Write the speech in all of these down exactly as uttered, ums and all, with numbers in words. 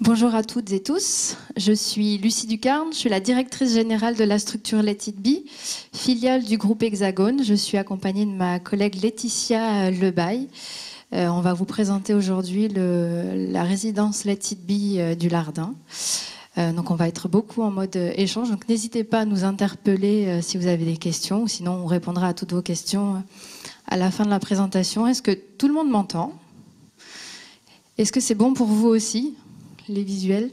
Bonjour à toutes et tous, je suis Lucie Ducarne, je suis la directrice générale de la structure Let It Be, filiale du groupe Hexagone. Je suis accompagnée de ma collègue Laetitia Le Bail. Euh, on va vous présenter aujourd'hui la résidence Let It Be euh, du Lardin. Euh, donc on va être beaucoup en mode euh, échange, donc n'hésitez pas à nous interpeller euh, si vous avez des questions, ou sinon on répondra à toutes vos questions euh, à la fin de la présentation. Est-ce que tout le monde m'entend? Est-ce que c'est bon pour vous aussi? Les visuels.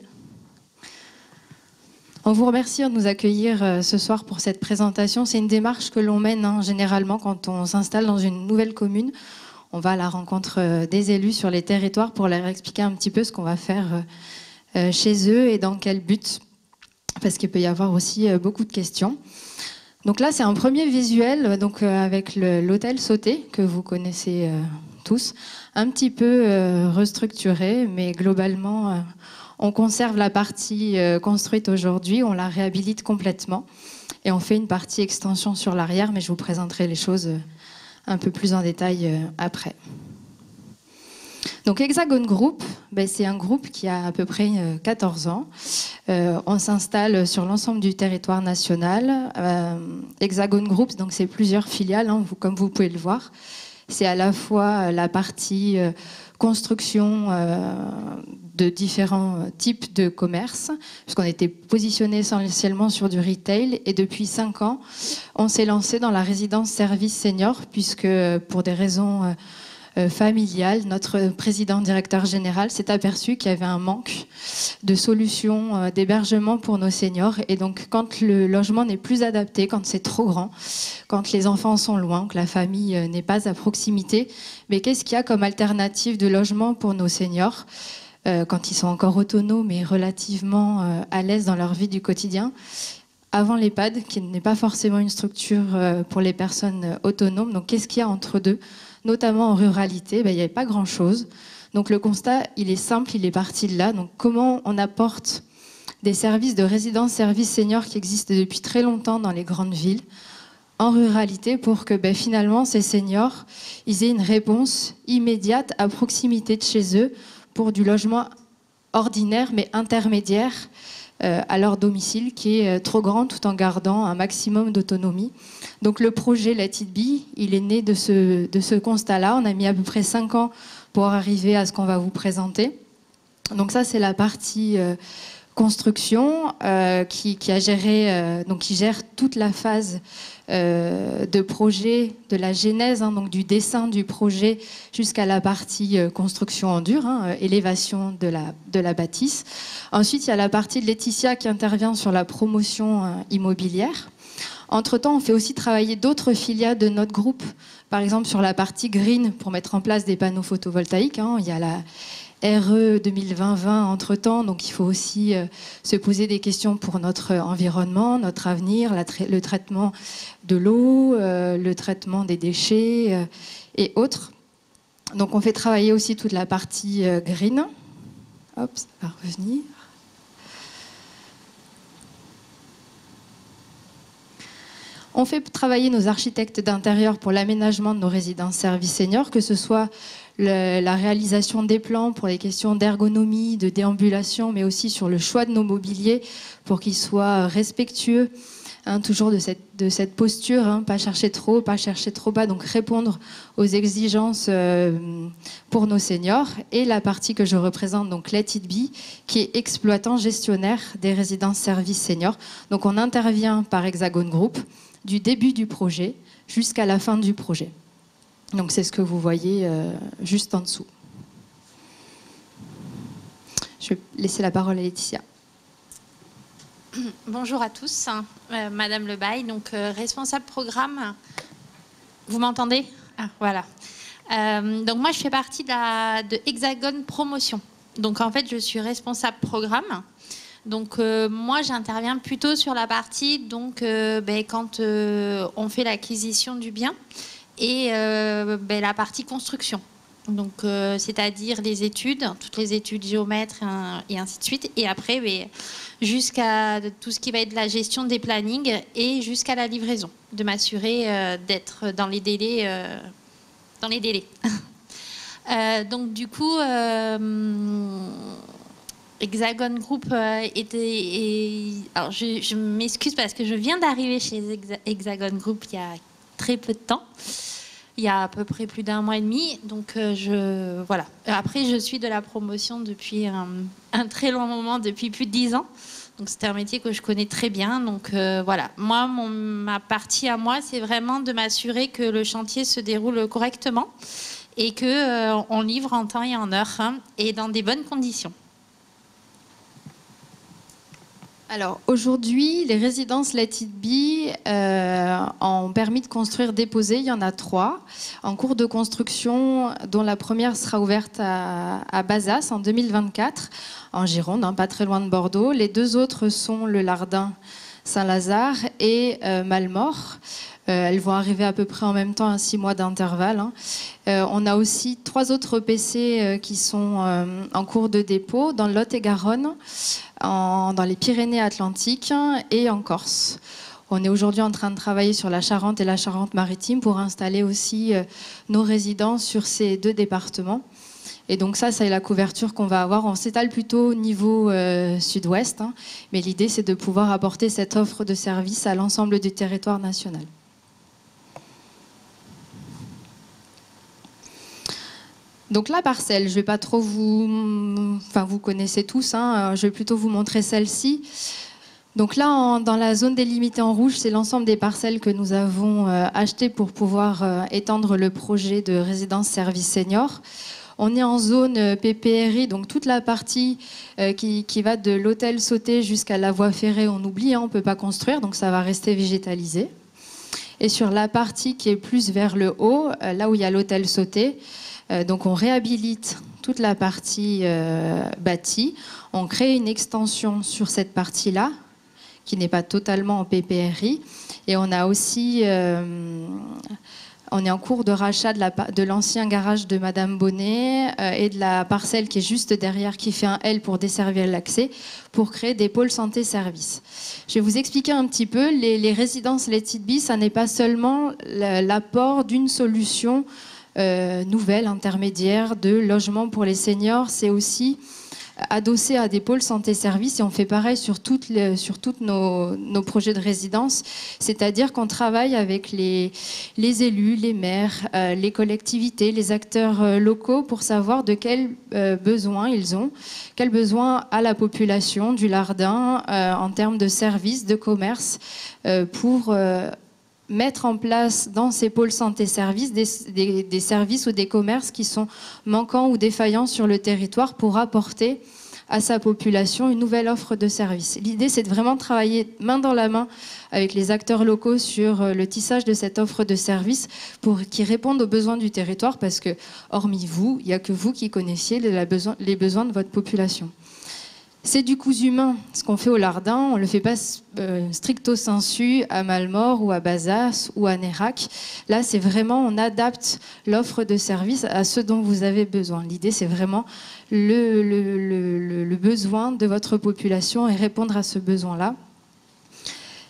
On vous remercie de nous accueillir ce soir pour cette présentation. C'est une démarche que l'on mène hein, généralement quand on s'installe dans une nouvelle commune. On va à la rencontre des élus sur les territoires pour leur expliquer un petit peu ce qu'on va faire chez eux et dans quel but, parce qu'il peut y avoir aussi beaucoup de questions. Donc là, c'est un premier visuel donc, avec l'hôtel Sautet que vous connaissez euh, tous. Un petit peu euh, restructuré, mais globalement, euh, on conserve la partie euh, construite aujourd'hui, on la réhabilite complètement et on fait une partie extension sur l'arrière, mais je vous présenterai les choses euh, un peu plus en détail euh, après. Donc Hexagone Group, ben, c'est un groupe qui a à peu près euh, quatorze ans. Euh, on s'installe sur l'ensemble du territoire national. Euh, Hexagone Group, donc c'est plusieurs filiales, hein, vous, comme vous pouvez le voir. C'est à la fois la partie construction de différents types de commerces, puisqu'on était positionné essentiellement sur du retail. Et depuis cinq ans, on s'est lancé dans la résidence service senior, puisque pour des raisons familiales, notre président directeur général s'est aperçu qu'il y avait un manque de solutions d'hébergement pour nos seniors. Et donc, quand le logement n'est plus adapté, quand c'est trop grand, quand les enfants sont loin, que la famille n'est pas à proximité, mais qu'est-ce qu'il y a comme alternative de logement pour nos seniors euh, quand ils sont encore autonomes et relativement euh, à l'aise dans leur vie du quotidien ? Avant l'EHPAD, qui n'est pas forcément une structure euh, pour les personnes autonomes, donc qu'est-ce qu'il y a entre deux ? Notamment en ruralité, ben, il n'y avait pas grand-chose. Donc le constat, il est simple, il est parti de là. Donc comment on apporte des services de résidence, services seniors qui existent depuis très longtemps dans les grandes villes, en ruralité, pour que ben, finalement ces seniors ils aient une réponse immédiate à proximité de chez eux pour du logement ordinaire mais intermédiaire euh, à leur domicile qui est euh, trop grand tout en gardant un maximum d'autonomie. Donc le projet Let It Be, il est né de ce, de ce constat-là. On a mis à peu près cinq ans pour arriver à ce qu'on va vous présenter. Donc ça, c'est la partie euh, construction euh, qui, qui, a géré, euh, donc qui gère toute la phase euh, de projet, de la genèse, hein, donc du dessin du projet jusqu'à la partie euh, construction en dur, hein, élévation de la, de la bâtisse. Ensuite, il y a la partie de Laetitia qui intervient sur la promotion euh, immobilière. Entre-temps, on fait aussi travailler d'autres filiales de notre groupe, par exemple sur la partie green pour mettre en place des panneaux photovoltaïques. Hein. Il y a la R E deux mille vingt entre-temps, donc il faut aussi euh, se poser des questions pour notre environnement, notre avenir, la tra- le traitement de l'eau, euh, le traitement des déchets euh, et autres. Donc on fait travailler aussi toute la partie euh, green. Hop, ça va revenir. On fait travailler nos architectes d'intérieur pour l'aménagement de nos résidences services seniors, que ce soit le, la réalisation des plans pour les questions d'ergonomie, de déambulation, mais aussi sur le choix de nos mobiliers pour qu'ils soient respectueux, hein, toujours de cette, de cette posture, hein, pas chercher trop, pas chercher trop bas, donc répondre aux exigences euh, pour nos seniors. Et la partie que je représente, donc Let It Be, qui est exploitant gestionnaire des résidences services seniors. Donc on intervient par Hexagone Group, du début du projet jusqu'à la fin du projet. Donc c'est ce que vous voyez euh, juste en dessous. Je vais laisser la parole à Laetitia. Bonjour à tous, euh, Madame Le Bail, donc euh, responsable programme. Vous m'entendez? Ah, voilà. Euh, donc moi je fais partie de, la, de Hexagone Promotion. Donc en fait je suis responsable programme. Donc euh, moi j'interviens plutôt sur la partie donc euh, ben, quand euh, on fait l'acquisition du bien et euh, ben, la partie construction. Donc euh, c'est-à-dire les études, toutes les études géomètres et ainsi de suite, et après ben, jusqu'à tout ce qui va être la gestion des plannings et jusqu'à la livraison, de m'assurer euh, d'être dans les délais. Euh, dans les délais. euh, donc du coup. Euh, Hexagone Group était... Et, alors je, je m'excuse parce que je viens d'arriver chez Hexagone Group il y a très peu de temps, il y a à peu près plus d'un mois et demi. Donc je... Voilà. Après, je suis de la promotion depuis un, un très long moment, depuis plus de dix ans. Donc c'est un métier que je connais très bien. Donc euh, voilà. Moi, mon, ma partie à moi, c'est vraiment de m'assurer que le chantier se déroule correctement et qu'on euh, livre en temps et en heure, hein, et dans des bonnes conditions. Alors aujourd'hui, les résidences Let It Be euh, ont permis de construire déposé. Il y en a trois en cours de construction, dont la première sera ouverte à, à Bazas en deux mille vingt-quatre, en Gironde, hein, pas très loin de Bordeaux. Les deux autres sont le Lardin-Saint-Lazare et euh, Malmort. Euh, elles vont arriver à peu près en même temps, à six mois d'intervalle, hein. Euh, on a aussi trois autres P C euh, qui sont euh, en cours de dépôt dans le Lot-et-Garonne, dans les Pyrénées-Atlantiques et en Corse. On est aujourd'hui en train de travailler sur la Charente et la Charente-Maritime pour installer aussi euh, nos résidences sur ces deux départements. Et donc ça, c'est la couverture qu'on va avoir. On s'étale plutôt au niveau euh, sud-ouest, hein, mais l'idée, c'est de pouvoir apporter cette offre de service à l'ensemble du territoire national. Donc la parcelle, je ne vais pas trop vous... Enfin, vous connaissez tous, hein, je vais plutôt vous montrer celle-ci. Donc là, en, dans la zone délimitée en rouge, c'est l'ensemble des parcelles que nous avons euh, achetées pour pouvoir euh, étendre le projet de résidence service senior. On est en zone P P R I, donc toute la partie euh, qui, qui va de l'hôtel Sautet jusqu'à la voie ferrée, on oublie, hein, on ne peut pas construire, donc ça va rester végétalisé. Et sur la partie qui est plus vers le haut, euh, là où il y a l'hôtel Sautet, euh, donc on réhabilite toute la partie euh, bâtie, on crée une extension sur cette partie-là, qui n'est pas totalement en P P R I, et on a aussi... Euh, On est en cours de rachat de l'ancien garage de Madame Bonnet euh, et de la parcelle qui est juste derrière, qui fait un L pour desservir l'accès, pour créer des pôles santé-services. Je vais vous expliquer un petit peu. Les, les résidences Let It Be, ça n'est pas seulement l'apport d'une solution euh, nouvelle, intermédiaire, de logement pour les seniors. C'est aussi adossé à des pôles santé-services, et on fait pareil sur toutes les, sur toutes nos, nos projets de résidence, c'est-à-dire qu'on travaille avec les, les élus, les maires, euh, les collectivités, les acteurs euh, locaux pour savoir de quels euh, besoins ils ont, quels besoins a la population du Lardin euh, en termes de services, de commerce, euh, pour euh, mettre en place dans ces pôles santé-services des, des, des services ou des commerces qui sont manquants ou défaillants sur le territoire pour apporter à sa population une nouvelle offre de services. L'idée, c'est de vraiment travailler main dans la main avec les acteurs locaux sur le tissage de cette offre de services pour qu'ils répondent aux besoins du territoire, parce que, hormis vous, il n'y a que vous qui connaissiez les besoins, les besoins de votre population. C'est du cousu humain. Ce qu'on fait au Lardin, on ne le fait pas euh, stricto sensu à Malmort ou à Bazas ou à Nérac. Là, c'est vraiment, on adapte l'offre de service à ce dont vous avez besoin. L'idée, c'est vraiment le, le, le, le besoin de votre population et répondre à ce besoin-là.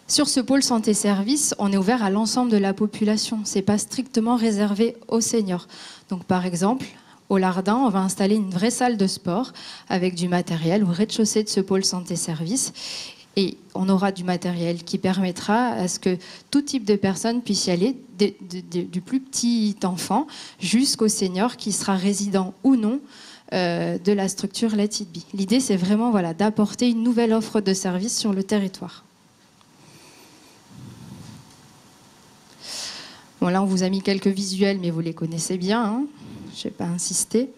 Sur ce pôle santé-service, on est ouvert à l'ensemble de la population. Ce n'est pas strictement réservé aux seniors. Donc, par exemple... Au Lardin, on va installer une vraie salle de sport avec du matériel au rez-de-chaussée de ce pôle santé-service. Et on aura du matériel qui permettra à ce que tout type de personne puisse y aller, de, de, de, du plus petit enfant jusqu'au senior qui sera résident ou non euh, de la structure Let It Be. L'idée, c'est vraiment, voilà, d'apporter une nouvelle offre de service sur le territoire. Bon, là, on vous a mis quelques visuels, mais vous les connaissez bien, hein. Je ne vais pas insister.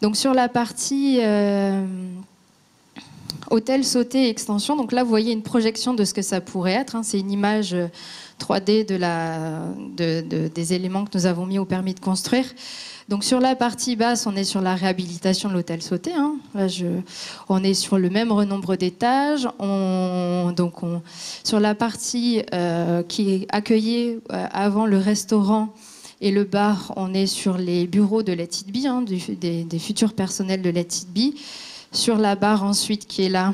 Donc sur la partie euh, hôtel sauté extension, donc là vous voyez une projection de ce que ça pourrait être, hein. C'est une image trois D de la, de, de, des éléments que nous avons mis au permis de construire. Donc sur la partie basse, on est sur la réhabilitation de l'hôtel Sautet, hein. Là, je, on est sur le même nombre d'étages. On, donc on, sur la partie euh, qui accueillait euh, avant le restaurant et le bar, on est sur les bureaux de Let It Be, hein, du, des, des futurs personnels de Let It Be. Sur la barre ensuite qui est là,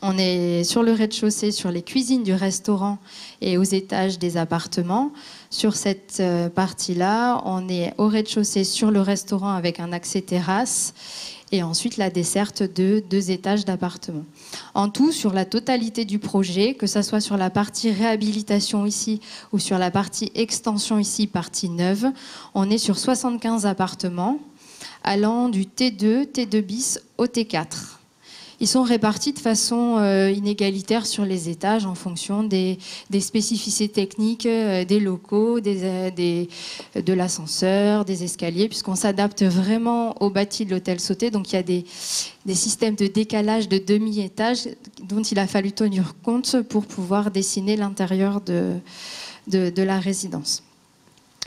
on est sur le rez-de-chaussée, sur les cuisines du restaurant et aux étages des appartements. Sur cette euh, partie-là, on est au rez-de-chaussée sur le restaurant avec un accès terrasse et ensuite la desserte de deux étages d'appartements. En tout, sur la totalité du projet, que ce soit sur la partie réhabilitation ici ou sur la partie extension ici, partie neuve, on est sur soixante-quinze appartements allant du T deux, T deux bis au T quatre. Ils sont répartis de façon inégalitaire sur les étages en fonction des, des spécificités techniques, des locaux, des, des, de l'ascenseur, des escaliers, puisqu'on s'adapte vraiment au bâti de l'hôtel Sautet. Donc il y a des, des systèmes de décalage de demi-étage dont il a fallu tenir compte pour pouvoir dessiner l'intérieur de, de, de la résidence.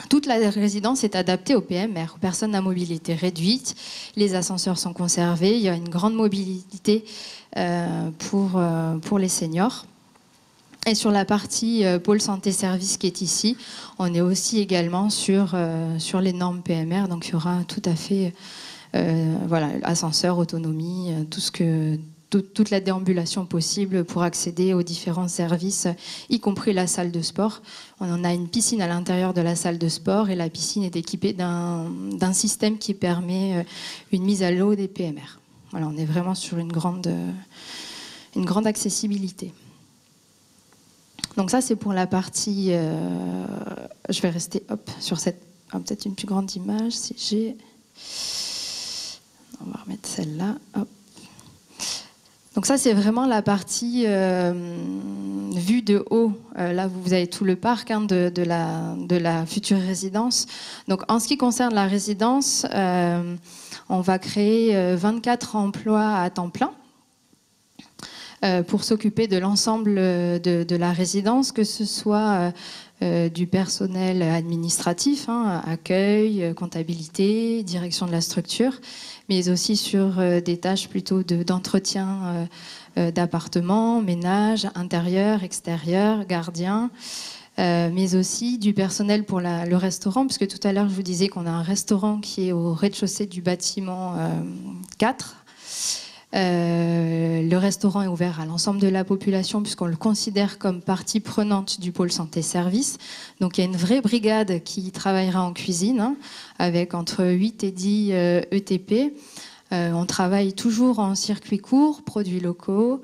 Toute la résidence est adaptée au P M R, aux personnes à mobilité réduite. Les ascenseurs sont conservés. Il y a une grande mobilité euh, pour, euh, pour les seniors. Et sur la partie euh, pôle santé-service qui est ici, on est aussi également sur, euh, sur les normes P M R. Donc, il y aura tout à fait euh, voilà, ascenseur, autonomie, tout ce que, tout, toute la déambulation possible pour accéder aux différents services, y compris la salle de sport. On a une piscine à l'intérieur de la salle de sport et la piscine est équipée d'un système qui permet une mise à l'eau des P M R. Voilà, on est vraiment sur une grande, une grande accessibilité. Donc ça, c'est pour la partie... Euh, je vais rester hop, sur cette... Ah, peut-être une plus grande image, si j'ai... On va remettre celle-là, hop. Donc ça, c'est vraiment la partie euh, vue de haut. Euh, là, vous avez tout le parc hein, de, de, la, de la future résidence. Donc, en ce qui concerne la résidence, euh, on va créer vingt-quatre emplois à temps plein euh, pour s'occuper de l'ensemble de, de la résidence, que ce soit euh, du personnel administratif, hein, accueil, comptabilité, direction de la structure, mais aussi sur des tâches plutôt d'entretien de, d'appartements, ménage, intérieur, extérieur, gardien, mais aussi du personnel pour la, le restaurant, puisque tout à l'heure je vous disais qu'on a un restaurant qui est au rez-de-chaussée du bâtiment quatre. Euh, le restaurant est ouvert à l'ensemble de la population puisqu'on le considère comme partie prenante du pôle santé-service. Donc il y a une vraie brigade qui travaillera en cuisine hein, avec entre huit et dix euh, E T P. Euh, on travaille toujours en circuit court, produits locaux.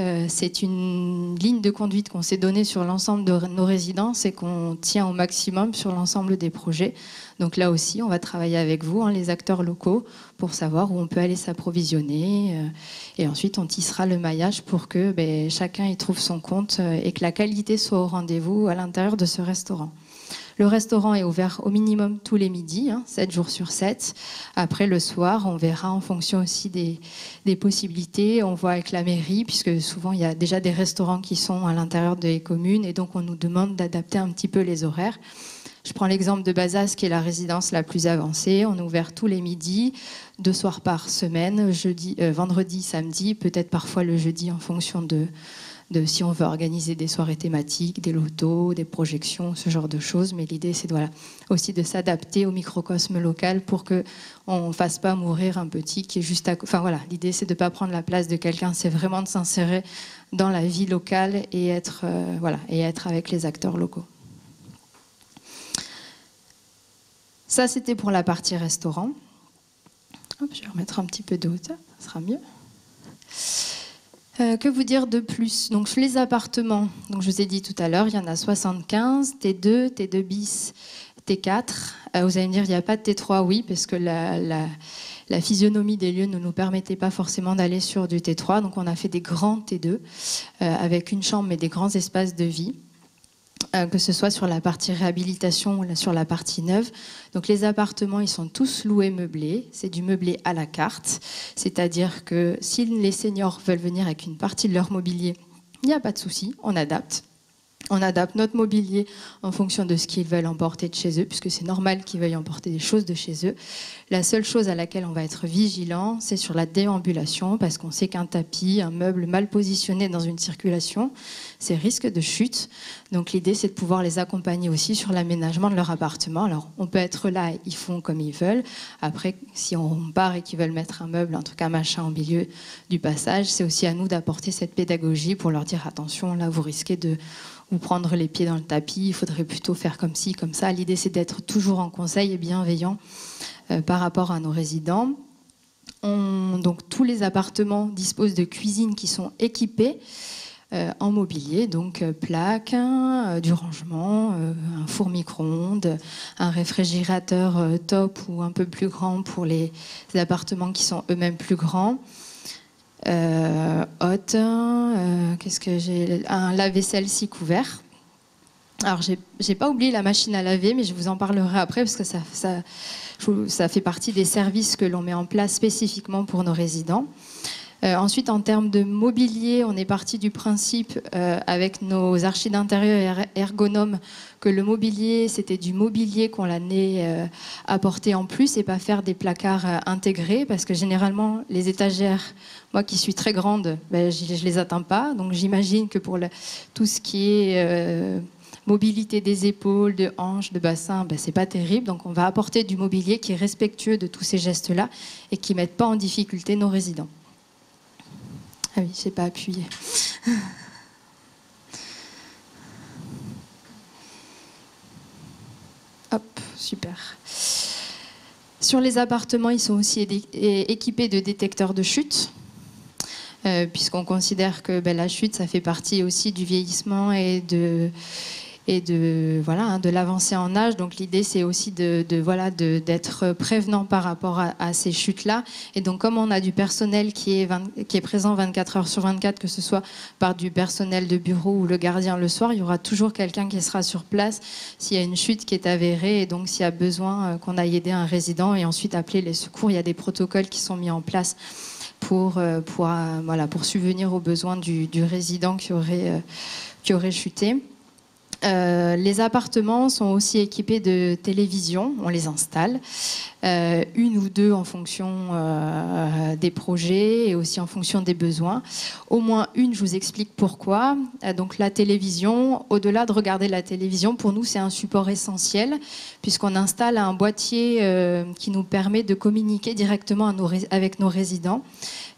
Euh, c'est une ligne de conduite qu'on s'est donnée sur l'ensemble de nos résidences et qu'on tient au maximum sur l'ensemble des projets. Donc là aussi, on va travailler avec vous, hein, les acteurs locaux, pour savoir où on peut aller s'approvisionner. Euh, et ensuite, on tissera le maillage pour que ben, chacun y trouve son compte et que la qualité soit au rendez-vous à l'intérieur de ce restaurant. Le restaurant est ouvert au minimum tous les midis, hein, sept jours sur sept. Après, le soir, on verra en fonction aussi des, des possibilités. On voit avec la mairie, puisque souvent, il y a déjà des restaurants qui sont à l'intérieur des communes. Et donc, on nous demande d'adapter un petit peu les horaires. Je prends l'exemple de Bazas, qui est la résidence la plus avancée. On est ouvert tous les midis, deux soirs par semaine, jeudi, euh, vendredi, samedi, peut-être parfois le jeudi en fonction de... De, si on veut organiser des soirées thématiques, des lotos, des projections, ce genre de choses. Mais l'idée, c'est voilà, aussi de s'adapter au microcosme local pour qu'on ne fasse pas mourir un petit qui est juste à... Enfin voilà, l'idée, c'est de ne pas prendre la place de quelqu'un, c'est vraiment de s'insérer dans la vie locale et être, euh, voilà, et être avec les acteurs locaux. Ça, c'était pour la partie restaurant. Hop, je vais remettre un petit peu d'eau, ça sera mieux. Euh, que vous dire de plus? Donc les appartements, donc je vous ai dit tout à l'heure, il y en a soixante-quinze, T deux, T deux bis, T quatre. Euh, vous allez me dire, il n'y a pas de T trois, oui, parce que la, la, la physionomie des lieux ne nous permettait pas forcément d'aller sur du T trois. Donc on a fait des grands T deux, euh, avec une chambre mais des grands espaces de vie. Euh, que ce soit sur la partie réhabilitation ou sur la partie neuve. Donc les appartements, ils sont tous loués meublés. C'est du meublé à la carte. C'est-à-dire que si les seniors veulent venir avec une partie de leur mobilier, il n'y a pas de souci, on adapte. On adapte notre mobilier en fonction de ce qu'ils veulent emporter de chez eux, puisque c'est normal qu'ils veuillent emporter des choses de chez eux. La seule chose à laquelle on va être vigilant, c'est sur la déambulation, parce qu'on sait qu'un tapis, un meuble mal positionné dans une circulation, c'est risque de chute. Donc l'idée, c'est de pouvoir les accompagner aussi sur l'aménagement de leur appartement. Alors on peut être là, ils font comme ils veulent. Après, si on part et qu'ils veulent mettre un meuble, en tout cas un machin au milieu du passage, c'est aussi à nous d'apporter cette pédagogie pour leur dire attention, là vous risquez de... ou prendre les pieds dans le tapis, il faudrait plutôt faire comme ci, comme ça. L'idée, c'est d'être toujours en conseil et bienveillant euh, par rapport à nos résidents. On, donc, tous les appartements disposent de cuisines qui sont équipées euh, en mobilier, donc euh, plaques, euh, du rangement, euh, un four micro-ondes, un réfrigérateur euh, top ou un peu plus grand pour les appartements qui sont eux-mêmes plus grands. Euh, hôte, euh, qu'est-ce que j'ai, un lave-vaisselle six couverts. Alors, j'ai pas oublié la machine à laver, mais je vous en parlerai après, parce que ça, ça, ça fait partie des services que l'on met en place spécifiquement pour nos résidents. Euh, ensuite, en termes de mobilier, on est parti du principe, euh, avec nos archis d'intérieur et ergonomes, que le mobilier, c'était du mobilier qu'on l'annait euh, apporter en plus, et pas faire des placards euh, intégrés, parce que généralement, les étagères, moi qui suis très grande, ben, je, je les atteins pas. Donc, j'imagine que pour le, tout ce qui est... Euh, mobilité des épaules, de hanches, de bassin, ben c'est pas terrible. Donc on va apporter du mobilier qui est respectueux de tous ces gestes-là et qui ne mettent pas en difficulté nos résidents. Ah oui, je n'ai pas appuyé. Hop, super. Sur les appartements, ils sont aussi équipés de détecteurs de chute. Euh, puisqu'on considère que ben, la chute, ça fait partie aussi du vieillissement et de... et de voilà hein, de l'avancée en âge. Donc l'idée, c'est aussi de, de voilà de d'être prévenant par rapport à, à ces chutes là et donc comme on a du personnel qui est vingt, qui est présent vingt-quatre heures sur vingt-quatre, que ce soit par du personnel de bureau ou le gardien le soir, il y aura toujours quelqu'un qui sera sur place s'il y a une chute qui est avérée, et donc s'il y a besoin qu'on aille aider un résident et ensuite appeler les secours. Il y a des protocoles qui sont mis en place pour pour voilà pour subvenir aux besoins du, du résident qui aurait qui aurait chuté. Euh, les appartements sont aussi équipés de télévision, on les installe, euh, une ou deux en fonction euh, des projets et aussi en fonction des besoins. Au moins une, je vous explique pourquoi. Euh, donc la télévision, au-delà de regarder la télévision, pour nous c'est un support essentiel, puisqu'on installe un boîtier euh, qui nous permet de communiquer directement à nos, avec nos résidents.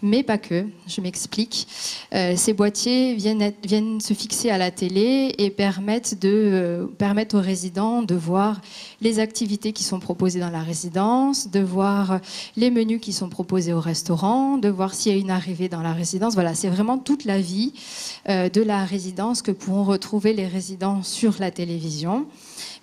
Mais pas que, je m'explique. Euh, ces boîtiers viennent, être, viennent se fixer à la télé et permettent, de, euh, permettent aux résidents de voir les activités qui sont proposées dans la résidence, de voir les menus qui sont proposés au restaurant, de voir s'il y a une arrivée dans la résidence. Voilà, c'est vraiment toute la vie euh, de la résidence que pourront retrouver les résidents sur la télévision.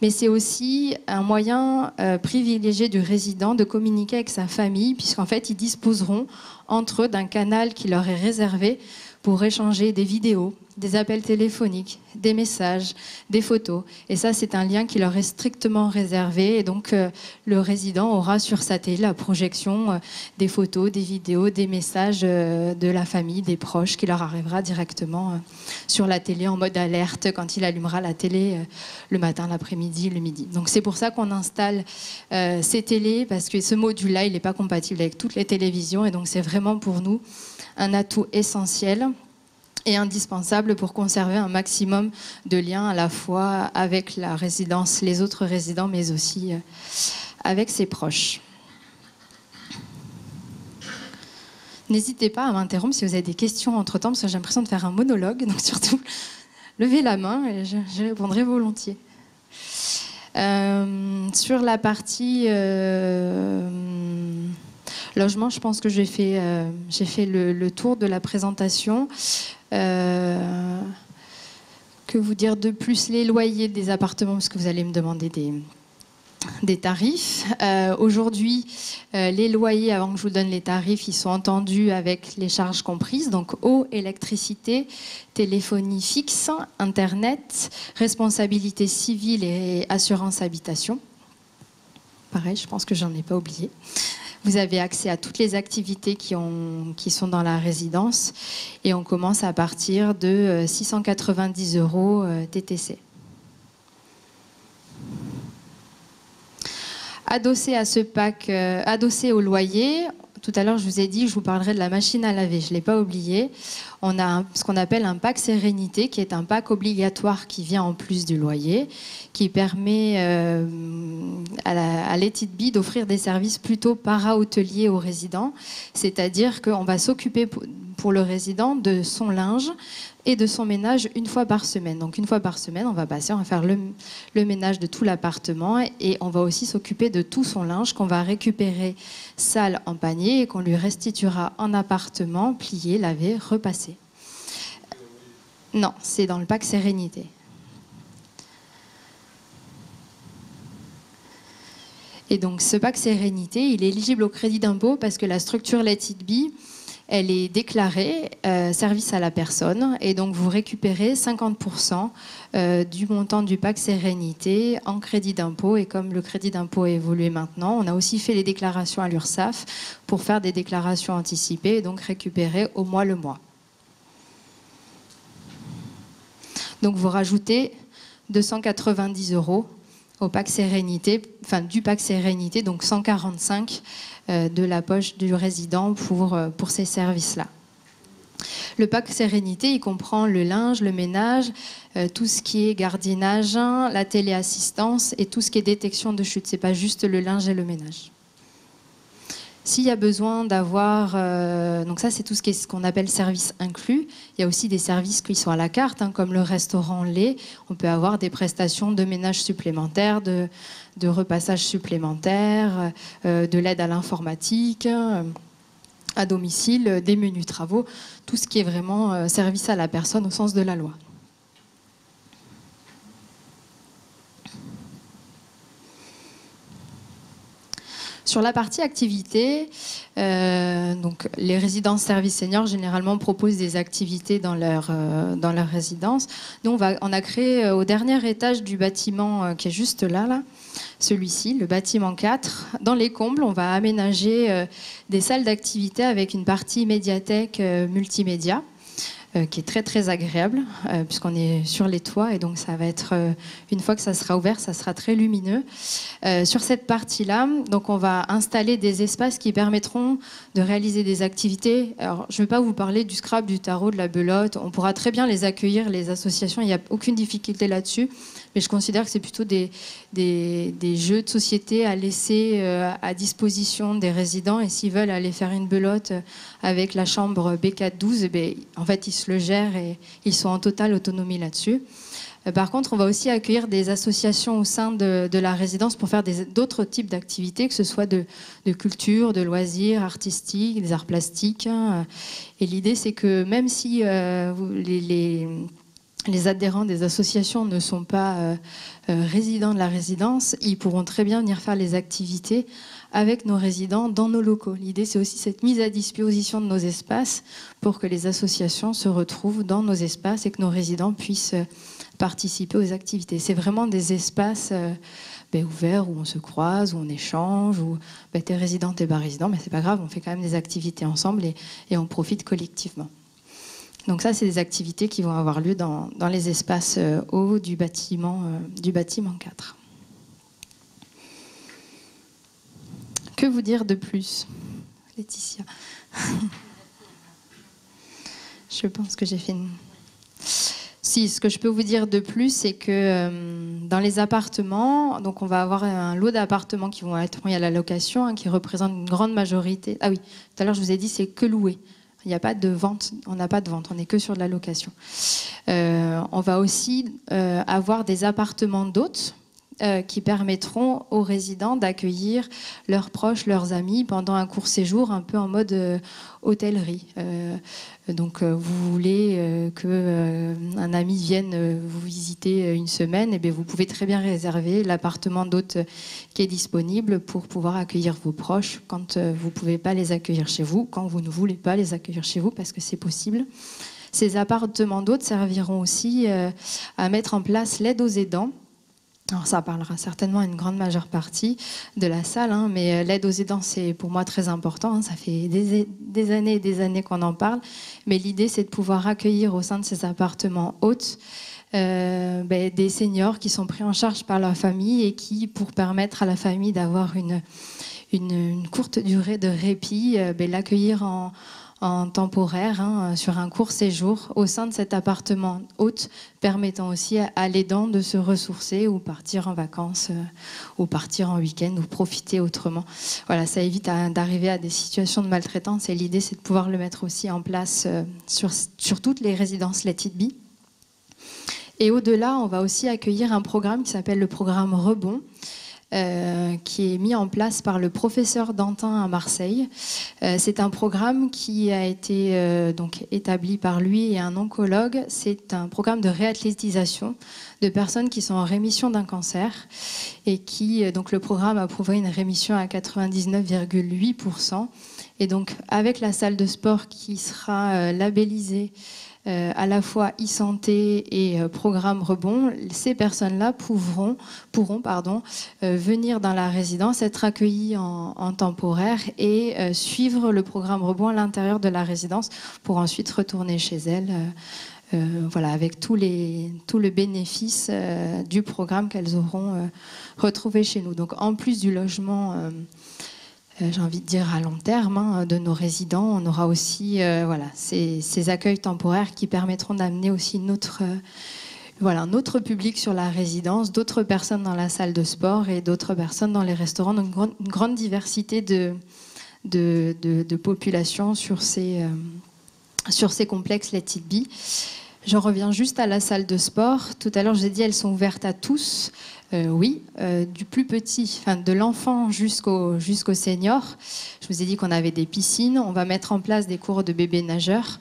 Mais c'est aussi un moyen euh, privilégié du résident de communiquer avec sa famille, puisqu'en fait, ils disposeront entre eux d'un canal qui leur est réservé pour échanger des vidéos, des appels téléphoniques, des messages, des photos. Et ça, c'est un lien qui leur est strictement réservé. Et donc, euh, le résident aura sur sa télé la projection euh, des photos, des vidéos, des messages euh, de la famille, des proches, qui leur arrivera directement euh, sur la télé en mode alerte quand il allumera la télé euh, le matin, l'après-midi, le midi. Donc, c'est pour ça qu'on installe euh, ces télés, parce que ce module-là, il n'est pas compatible avec toutes les télévisions. Et donc, c'est vraiment pour nous un atout essentiel et indispensable pour conserver un maximum de liens à la fois avec la résidence, les autres résidents, mais aussi avec ses proches. N'hésitez pas à m'interrompre si vous avez des questions entre-temps, parce que j'ai l'impression de faire un monologue, donc surtout, levez la main et je, je répondrai volontiers. Euh, sur la partie... Euh, logement, je pense que j'ai fait, euh, j'ai fait le, le tour de la présentation. Euh, que vous dire de plus? Les loyers des appartements, parce que vous allez me demander des, des tarifs. Euh, Aujourd'hui, euh, les loyers, avant que je vous donne les tarifs, ils sont entendus avec les charges comprises, donc eau, électricité, téléphonie fixe, Internet, responsabilité civile et assurance habitation. Pareil, je pense que j'en ai pas oublié. Vous avez accès à toutes les activités qui, ont, qui sont dans la résidence et on commence à partir de six cent quatre-vingt-dix euros T T C. Adossé à ce pack, adossé au loyer, tout à l'heure je vous ai dit, je vous parlerai de la machine à laver, je ne l'ai pas oublié. On a ce qu'on appelle un pack sérénité, qui est un pack obligatoire qui vient en plus du loyer, qui permet euh, à, la, à Let It Be d'offrir des services plutôt para-hôteliers aux résidents. C'est-à-dire qu'on va s'occuper pour le résident de son linge et de son ménage une fois par semaine. Donc une fois par semaine, on va passer, on va faire le, le ménage de tout l'appartement et on va aussi s'occuper de tout son linge qu'on va récupérer sale en panier et qu'on lui restituera en appartement, plié, lavé, repassé. Non, c'est dans le pack Sérénité. Et donc ce pack Sérénité, il est éligible au crédit d'impôt parce que la structure Let It Be, elle est déclarée euh, service à la personne et donc vous récupérez cinquante pour cent euh, du montant du pack Sérénité en crédit d'impôt. Et comme le crédit d'impôt a évolué maintenant, on a aussi fait les déclarations à l'URSSAF pour faire des déclarations anticipées et donc récupérer au mois le mois. Donc vous rajoutez deux cent quatre-vingt-dix euros au pack Sérénité, enfin du pack Sérénité, donc cent quarante-cinq euh, de la poche du résident pour, euh, pour ces services-là. Le pack Sérénité, il comprend le linge, le ménage, euh, tout ce qui est gardiennage, la téléassistance et tout ce qui est détection de chute. Ce n'est pas juste le linge et le ménage. S'il y a besoin d'avoir, euh, donc ça c'est tout ce qui est ce qu'on appelle service inclus. Il y a aussi des services qui sont à la carte, hein, comme le restaurant lait. On peut avoir des prestations de ménage supplémentaires, de, de repassage supplémentaire, euh, de l'aide à l'informatique, euh, à domicile, des menus travaux, tout ce qui est vraiment euh, service à la personne au sens de la loi. Sur la partie activité, euh, donc les résidences services seniors généralement proposent des activités dans leur, euh, dans leur résidence. Nous, on, va, on a créé euh, au dernier étage du bâtiment euh, qui est juste là, là celui-ci, le bâtiment quatre. Dans les combles, on va aménager euh, des salles d'activité avec une partie médiathèque euh, multimédia. Euh, qui est très très agréable euh, puisqu'on est sur les toits et donc ça va être euh, une fois que ça sera ouvert, ça sera très lumineux. Euh, sur cette partie-là, donc on va installer des espaces qui permettront de réaliser des activités. Alors je ne vais pas vous parler du scrap, du tarot, de la belote. On pourra très bien les accueillir, les associations. Il n'y a aucune difficulté là-dessus. Mais je considère que c'est plutôt des, des, des jeux de société à laisser euh, à disposition des résidents. Et s'ils veulent aller faire une belote avec la chambre B quatre douze, ben, en fait, ils se le gèrent et ils sont en totale autonomie là-dessus. Euh, par contre, on va aussi accueillir des associations au sein de, de la résidence pour faire d'autres types d'activités, que ce soit de, de culture, de loisirs, artistiques, des arts plastiques. Hein. Et l'idée, c'est que même si euh, les... les Les adhérents des associations ne sont pas euh, euh, résidents de la résidence, ils pourront très bien venir faire les activités avec nos résidents dans nos locaux. L'idée, c'est aussi cette mise à disposition de nos espaces pour que les associations se retrouvent dans nos espaces et que nos résidents puissent euh, participer aux activités. C'est vraiment des espaces euh, ben, ouverts où on se croise, où on échange, où ben, t'es résident, t'es pas résident, mais c'est pas grave, on fait quand même des activités ensemble et, et on profite collectivement. Donc ça, c'est des activités qui vont avoir lieu dans, dans les espaces hauts du bâtiment, euh, du bâtiment quatre. Que vous dire de plus, Laetitia? Je pense que j'ai fait une... Si, ce que je peux vous dire de plus, c'est que euh, dans les appartements, donc on va avoir un lot d'appartements qui vont être mis à la location, hein, qui représentent une grande majorité... Ah oui, tout à l'heure, je vous ai dit, c'est que loué. Il n'y a pas de vente, on n'a pas de vente, on n'est que sur de la location. Euh, on va aussi euh, avoir des appartements d'hôtes euh, qui permettront aux résidents d'accueillir leurs proches, leurs amis pendant un court séjour, un peu en mode euh, hôtellerie. Euh, donc euh, vous voulez euh, qu'un euh, ami vienne euh, vous visiter une semaine, et bien vous pouvez très bien réserver l'appartement d'hôte qui est disponible pour pouvoir accueillir vos proches quand euh, vous ne pouvez pas les accueillir chez vous, quand vous ne voulez pas les accueillir chez vous, parce que c'est possible. Ces appartements d'hôtes serviront aussi euh, à mettre en place l'aide aux aidants. Alors ça parlera certainement à une grande majeure partie de la salle, hein, mais l'aide aux aidants, c'est pour moi très important. Hein, ça fait des, des années et des années qu'on en parle. Mais l'idée, c'est de pouvoir accueillir au sein de ces appartements hôtes euh, ben, des seniors qui sont pris en charge par leur famille et qui, pour permettre à la famille d'avoir une, une, une courte durée de répit, euh, ben, l'accueillir en... en temporaire, hein, sur un court séjour au sein de cet appartement hôte, permettant aussi à l'aidant de se ressourcer ou partir en vacances, euh, ou partir en week-end, ou profiter autrement. Voilà, ça évite d'arriver à des situations de maltraitance, et l'idée c'est de pouvoir le mettre aussi en place euh, sur, sur toutes les résidences Let It Be. Et au-delà, on va aussi accueillir un programme qui s'appelle le programme Rebond, Euh, qui est mis en place par le professeur Dantin à Marseille. Euh, c'est un programme qui a été euh, donc établi par lui et un oncologue. C'est un programme de réathlétisation de personnes qui sont en rémission d'un cancer, et qui, euh, donc le programme a prouvé une rémission à quatre-vingt-dix-neuf virgule huit pour cent. Et donc avec la salle de sport qui sera euh, labellisée Euh, à la fois e-santé et euh, programme Rebond, ces personnes-là pourront, pourront pardon, euh, venir dans la résidence, être accueillies en, en temporaire et euh, suivre le programme Rebond à l'intérieur de la résidence pour ensuite retourner chez elles, euh, euh, voilà, avec tous les, tout le bénéfice euh, du programme qu'elles auront euh, retrouvé chez nous. Donc en plus du logement, Euh, j'ai envie de dire à long terme, hein, de nos résidents, on aura aussi euh, voilà, ces, ces accueils temporaires qui permettront d'amener aussi notre, euh, voilà, notre public sur la résidence, d'autres personnes dans la salle de sport et d'autres personnes dans les restaurants. Donc une grande diversité de, de, de, de populations sur ces, euh, sur ces complexes Let It Be. Je reviens juste à la salle de sport. Tout à l'heure, j'ai dit qu'elles sont ouvertes à tous. Euh, oui, euh, du plus petit, enfin, de l'enfant jusqu'au jusqu'au senior. Je vous ai dit qu'on avait des piscines. On va mettre en place des cours de bébés nageurs,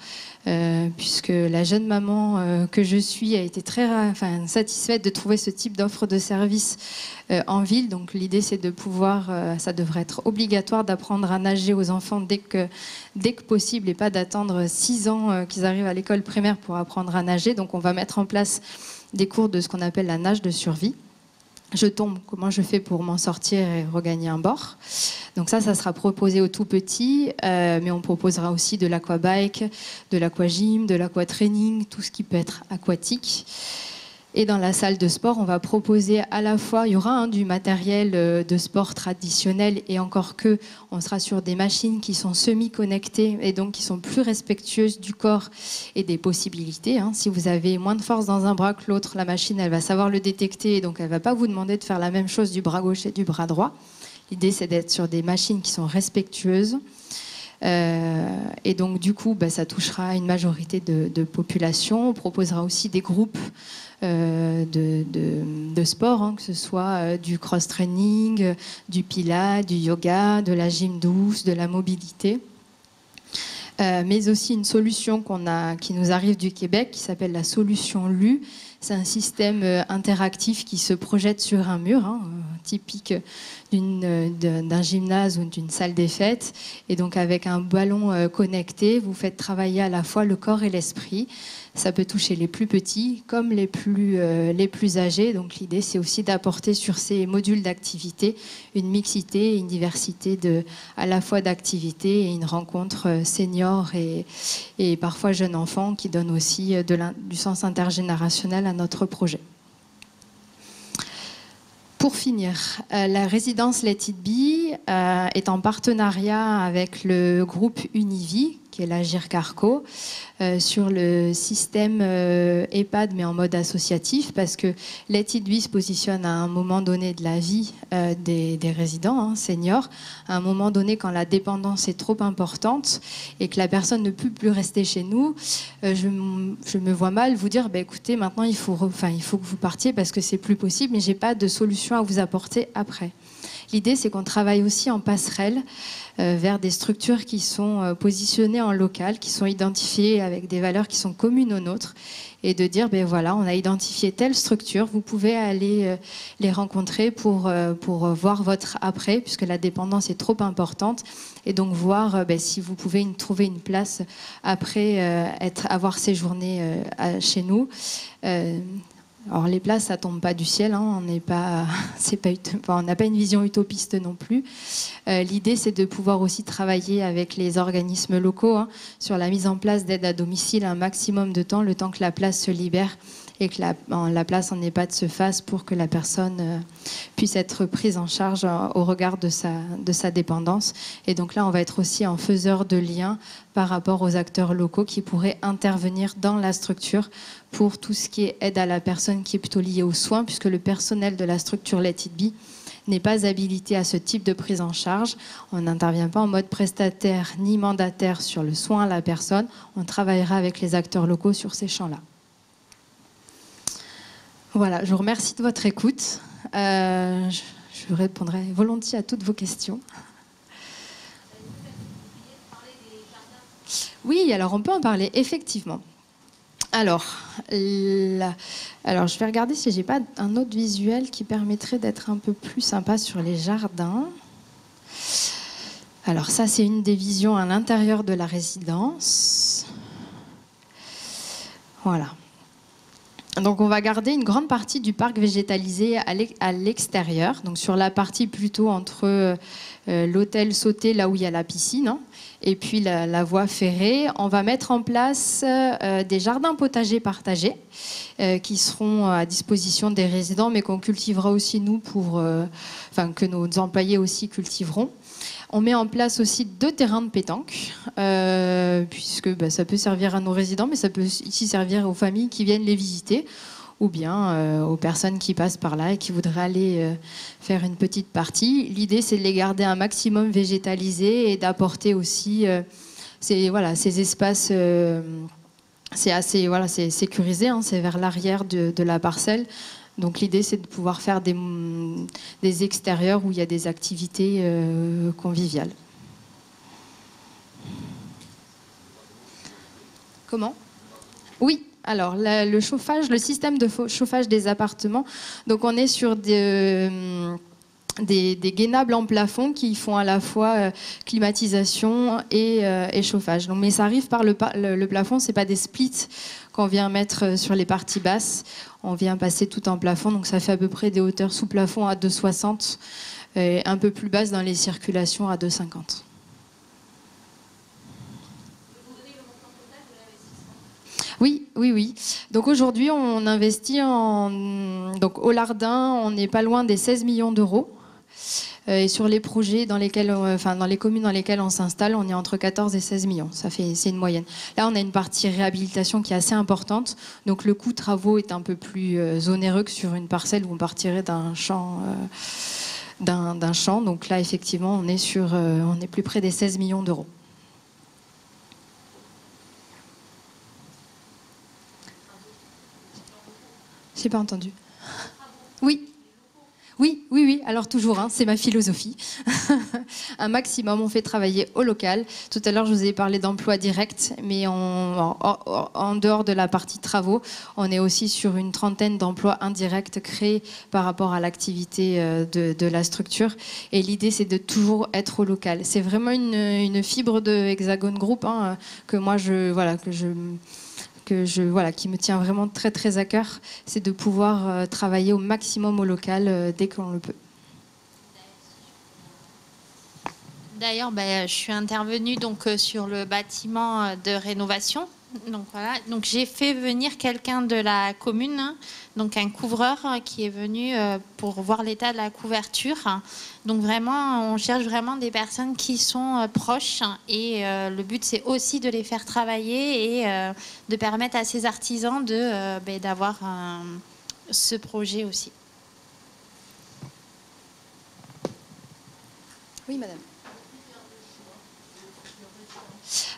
euh, puisque la jeune maman euh, que je suis a été très enfin, satisfaite de trouver ce type d'offre de service euh, en ville. Donc l'idée, c'est de pouvoir, euh, ça devrait être obligatoire d'apprendre à nager aux enfants dès que, dès que possible, et pas d'attendre six ans euh, qu'ils arrivent à l'école primaire pour apprendre à nager. Donc on va mettre en place des cours de ce qu'on appelle la nage de survie. Je tombe, comment je fais pour m'en sortir et regagner un bord? Donc ça, ça sera proposé aux tout petits, euh, mais on proposera aussi de l'aquabike, de l'aquagym, de l'aquatraining, tout ce qui peut être aquatique. Et dans la salle de sport, on va proposer à la fois, il y aura hein, du matériel de sport traditionnel, et encore que, on sera sur des machines qui sont semi-connectées et donc qui sont plus respectueuses du corps et des possibilités. Hein. Si vous avez moins de force dans un bras que l'autre, la machine, elle va savoir le détecter, et donc elle ne va pas vous demander de faire la même chose du bras gauche et du bras droit. L'idée, c'est d'être sur des machines qui sont respectueuses. Euh, et donc du coup bah, ça touchera une majorité de, de population. On proposera aussi des groupes euh, de, de, de sport, hein, que ce soit euh, du cross-training, du pilates, du yoga, de la gym douce, de la mobilité, euh, mais aussi une solution qu'on a, qui nous arrive du Québec, qui s'appelle la solution L U. C'est un système interactif qui se projette sur un mur, hein, typique d'un gymnase ou d'une salle des fêtes. Et donc avec un ballon connecté, vous faites travailler à la fois le corps et l'esprit. Ça peut toucher les plus petits comme les plus, euh, les plus âgés. Donc l'idée, c'est aussi d'apporter sur ces modules d'activité une mixité, une diversité de, à la fois d'activités et une rencontre senior et, et parfois jeune enfant, qui donne aussi de l'in, du sens intergénérationnel à notre projet. Pour finir, euh, la résidence Let It Be euh, est en partenariat avec le groupe Univie, qui est la G I R euh, sur le système euh, EHPAD, mais en mode associatif, parce que Let It Be se positionne à un moment donné de la vie euh, des, des résidents, hein, seniors, à un moment donné quand la dépendance est trop importante et que la personne ne peut plus rester chez nous. Euh, je, je me vois mal vous dire, bah, écoutez, maintenant il faut, enfin, il faut que vous partiez parce que c'est plus possible, mais j'ai pas de solution à vous apporter après. L'idée, c'est qu'on travaille aussi en passerelle euh, vers des structures qui sont euh, positionnées en local, qui sont identifiées avec des valeurs qui sont communes aux nôtres, et de dire, ben voilà, on a identifié telle structure, vous pouvez aller euh, les rencontrer pour, euh, pour voir votre après, puisque la dépendance est trop importante, et donc voir euh, ben, si vous pouvez une, trouver une place après euh, être, avoir séjourné euh, à, chez nous. Euh, Alors les places, ça tombe pas du ciel, hein. On n'est pas, c'est pas, on n'a pas une vision utopiste non plus. Euh, l'idée, c'est de pouvoir aussi travailler avec les organismes locaux, hein, sur la mise en place d'aide à domicile un maximum de temps, le temps que la place se libère et que la, la place en EHPAD se fasse pour que la personne puisse être prise en charge au regard de sa, de sa dépendance. Et donc là, on va être aussi en faiseur de liens par rapport aux acteurs locaux qui pourraient intervenir dans la structure pour tout ce qui est aide à la personne qui est plutôt liée aux soins, puisque le personnel de la structure Let It Be n'est pas habilité à ce type de prise en charge. On n'intervient pas en mode prestataire ni mandataire sur le soin à la personne. On travaillera avec les acteurs locaux sur ces champs-là. Voilà, je vous remercie de votre écoute. Euh, je répondrai volontiers à toutes vos questions. Oui, alors on peut en parler, effectivement. Alors, la... alors je vais regarder si j'ai pas un autre visuel qui permettrait d'être un peu plus sympa sur les jardins. Alors ça, c'est une des visions à l'intérieur de la résidence. Voilà. Donc on va garder une grande partie du parc végétalisé à l'extérieur, donc sur la partie plutôt entre l'hôtel Sautet, là où il y a la piscine, hein, et puis la, la voie ferrée. On va mettre en place euh, des jardins potagers partagés euh, qui seront à disposition des résidents, mais qu'on cultivera aussi nous, pour, euh, enfin que nos employés aussi cultiveront. On met en place aussi deux terrains de pétanque, euh, puisque bah, ça peut servir à nos résidents, mais ça peut aussi servir aux familles qui viennent les visiter, ou bien euh, aux personnes qui passent par là et qui voudraient aller euh, faire une petite partie. L'idée, c'est de les garder un maximum végétalisés et d'apporter aussi euh, ces, voilà, ces espaces... Euh, c'est assez voilà, c'est sécurisé, hein, c'est vers l'arrière de, de la parcelle. Donc l'idée, c'est de pouvoir faire des, des extérieurs où il y a des activités euh, conviviales. Comment ? Oui, alors la, le chauffage, le système de chauffage des appartements. Donc on est sur des... Euh, Des, des gainables en plafond qui font à la fois euh, climatisation et, euh, et chauffage. Donc, mais ça arrive par le, le, le plafond, c'est pas des splits qu'on vient mettre sur les parties basses. On vient passer tout en plafond, donc ça fait à peu près des hauteurs sous plafond à deux soixante et un peu plus basse dans les circulations à deux cinquante. Oui, oui, oui. Donc aujourd'hui, on investit en... Donc, au Lardin, on n'est pas loin des seize millions d'euros. Et sur les projets dans lesquels, enfin dans les communes dans lesquelles on s'installe, on est entre quatorze et seize millions. Ça fait, c'est une moyenne. Là, on a une partie réhabilitation qui est assez importante. Donc le coût travaux est un peu plus onéreux que sur une parcelle où on partirait d'un champ, euh, d'un, d'un champ. Donc là, effectivement, on est sur, euh, on est plus près des seize millions d'euros. J'ai pas entendu. Oui. Oui, oui, oui. Alors toujours, hein, c'est ma philosophie. Un maximum, on fait travailler au local. Tout à l'heure, je vous ai parlé d'emploi direct, mais on, en, en dehors de la partie travaux, on est aussi sur une trentaine d'emplois indirects créés par rapport à l'activité de, de la structure. Et l'idée, c'est de toujours être au local. C'est vraiment une, une fibre de Hexagone Group, hein, que moi, je, voilà, que je... Que je, voilà, qui me tient vraiment très très à cœur, c'est de pouvoir euh, travailler au maximum au local euh, dès que l'on le peut. D'ailleurs, ben, je suis intervenue donc, euh, sur le bâtiment de rénovation. Donc, voilà. Donc, j'ai fait venir quelqu'un de la commune, hein, donc un couvreur hein, qui est venu euh, pour voir l'état de la couverture. Hein. Donc vraiment, on cherche vraiment des personnes qui sont euh, proches hein, et euh, le but, c'est aussi de les faire travailler et euh, de permettre à ces artisans de, euh, bah, d'avoir euh, ce projet aussi. Oui, madame.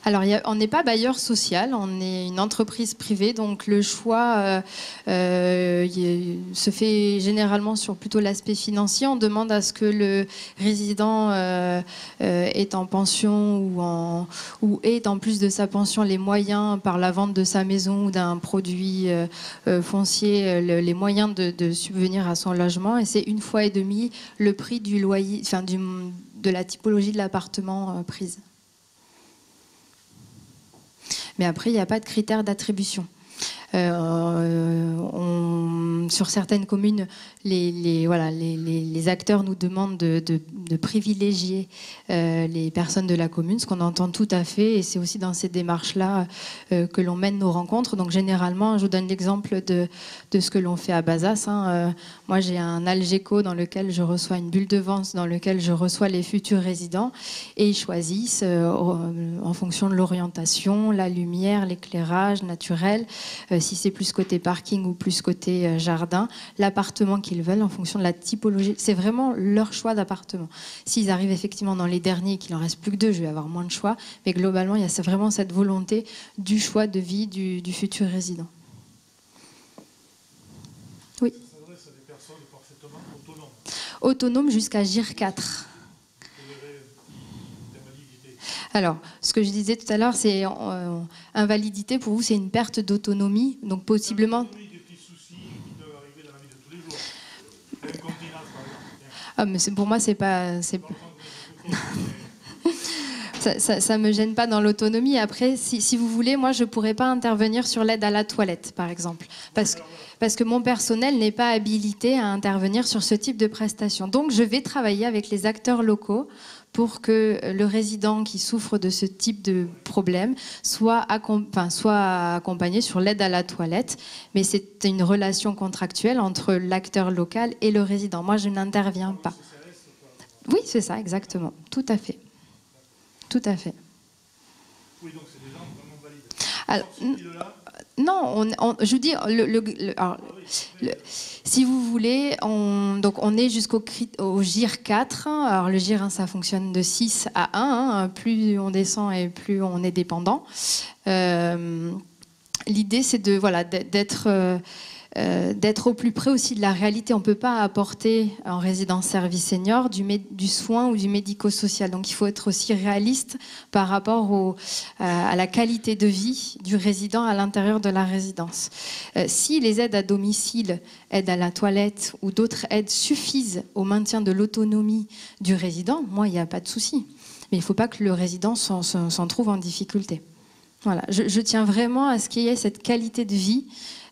Alors, on n'est pas bailleur social, on est une entreprise privée, donc le choix euh, euh, se fait généralement sur plutôt l'aspect financier. On demande à ce que le résident euh, euh, est en pension ou, en, ou ait en plus de sa pension les moyens par la vente de sa maison ou d'un produit euh, foncier, le, les moyens de, de subvenir à son logement. Et c'est une fois et demie le prix du loyer, enfin, du, de la typologie de l'appartement euh, prise. Mais après, il n'y a pas de critères d'attribution. Euh, on sur certaines communes, les, les, voilà, les, les, les acteurs nous demandent de, de, de privilégier euh, les personnes de la commune, ce qu'on entend tout à fait, et c'est aussi dans ces démarches-là euh, que l'on mène nos rencontres. Donc généralement, je vous donne l'exemple de, de ce que l'on fait à Bazas. Hein. Euh, moi, j'ai un Algeco dans lequel je reçois une bulle de vente, dans lequel je reçois les futurs résidents, et ils choisissent euh, en fonction de l'orientation, la lumière, l'éclairage naturel, euh, si c'est plus côté parking ou plus côté jardin, l'appartement qu'ils veulent en fonction de la typologie. C'est vraiment leur choix d'appartement. S'ils arrivent effectivement dans les derniers, qu'il en reste plus que deux, je vais avoir moins de choix. Mais globalement, il y a vraiment cette volonté du choix de vie du, du futur résident. Oui. Ça s'adresse à des personnes parfaitement autonomes. Autonomes jusqu'à G I R quatre. Alors, ce que je disais tout à l'heure, c'est euh, invalidité, pour vous, c'est une perte d'autonomie, donc possiblement... Ah, mais pour moi, c'est pas... C'est... Ça, ça, ça me gêne pas dans l'autonomie. Après, si, si vous voulez, moi, je pourrais pas intervenir sur l'aide à la toilette, par exemple, parce que, parce que mon personnel n'est pas habilité à intervenir sur ce type de prestation. Donc, je vais travailler avec les acteurs locaux pour que le résident qui souffre de ce type de problème soit, accomp- enfin, soit accompagné sur l'aide à la toilette. Mais c'est une relation contractuelle entre l'acteur local et le résident. Moi, je n'interviens pas. Oui, c'est ça, exactement. Tout à fait. Tout à fait. Oui, donc c'est des gens vraiment valides. Alors, non, on, on, je vous dis, le, le, le, alors, le, si vous voulez, on, donc on est jusqu'au au G I R quatre. Hein, alors le G I R, hein, ça fonctionne de six à un. Hein, plus on descend et plus on est dépendant. Euh, L'idée, c'est de voilà d'être... Euh, Euh, d'être au plus près aussi de la réalité. On ne peut pas apporter en résidence service senior du, du soin ou du médico-social. Donc il faut être aussi réaliste par rapport au, euh, à la qualité de vie du résident à l'intérieur de la résidence. Euh, si les aides à domicile, aides à la toilette ou d'autres aides suffisent au maintien de l'autonomie du résident, moi, il n'y a pas de souci. Mais il ne faut pas que le résident s'en, s'en trouve en difficulté. Voilà. Je, je tiens vraiment à ce qu'il y ait cette qualité de vie.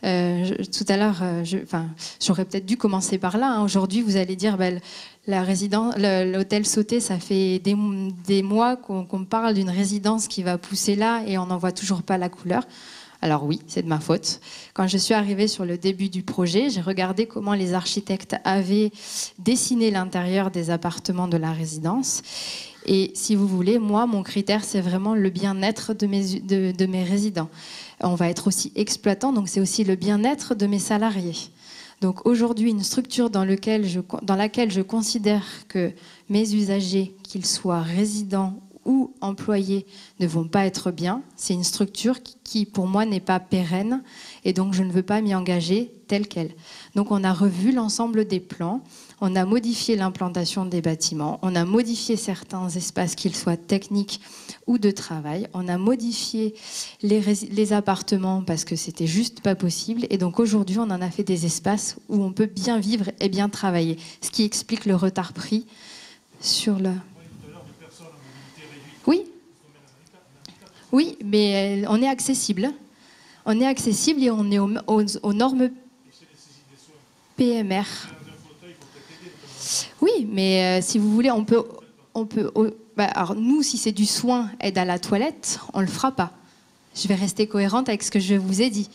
Euh, je, tout à l'heure, enfin, j'aurais peut-être dû commencer par là. Hein. Aujourd'hui, vous allez dire, ben, la résidence, l'hôtel Sautet, ça fait des, des mois qu'on qu'on parle d'une résidence qui va pousser là et on n'en voit toujours pas la couleur. Alors oui, c'est de ma faute. Quand je suis arrivée sur le début du projet, j'ai regardé comment les architectes avaient dessiné l'intérieur des appartements de la résidence. Et si vous voulez, moi, mon critère, c'est vraiment le bien-être de mes, de, de mes résidents. On va être aussi exploitant, donc c'est aussi le bien-être de mes salariés. Donc aujourd'hui, une structure dans, lequel je, dans laquelle je considère que mes usagers, qu'ils soient résidents ou employés, ne vont pas être bien, c'est une structure qui, qui, pour moi, n'est pas pérenne, et donc je ne veux pas m'y engager telle qu'elle. Donc on a revu l'ensemble des plans, on a modifié l'implantation des bâtiments, on a modifié certains espaces, qu'ils soient techniques ou de travail, on a modifié les, les appartements parce que c'était juste pas possible, et donc aujourd'hui on en a fait des espaces où on peut bien vivre et bien travailler, ce qui explique le retard pris sur le... Oui, oui, mais on est accessible, on est accessible et on est aux, aux, aux normes P M R. Oui, mais euh, si vous voulez, on peut... On peut oh, bah, alors nous, si c'est du soin, aide à la toilette, on ne le fera pas. Je vais rester cohérente avec ce que je vous ai dit.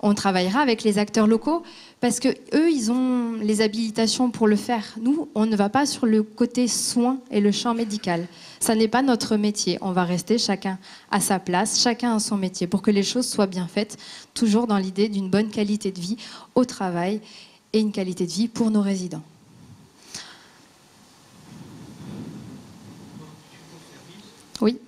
On travaillera avec les acteurs locaux parce que eux, ils ont les habilitations pour le faire. Nous, on ne va pas sur le côté soin et le champ médical. Ça n'est pas notre métier. On va rester chacun à sa place, chacun à son métier pour que les choses soient bien faites, toujours dans l'idée d'une bonne qualité de vie au travail et une qualité de vie pour nos résidents. Oui.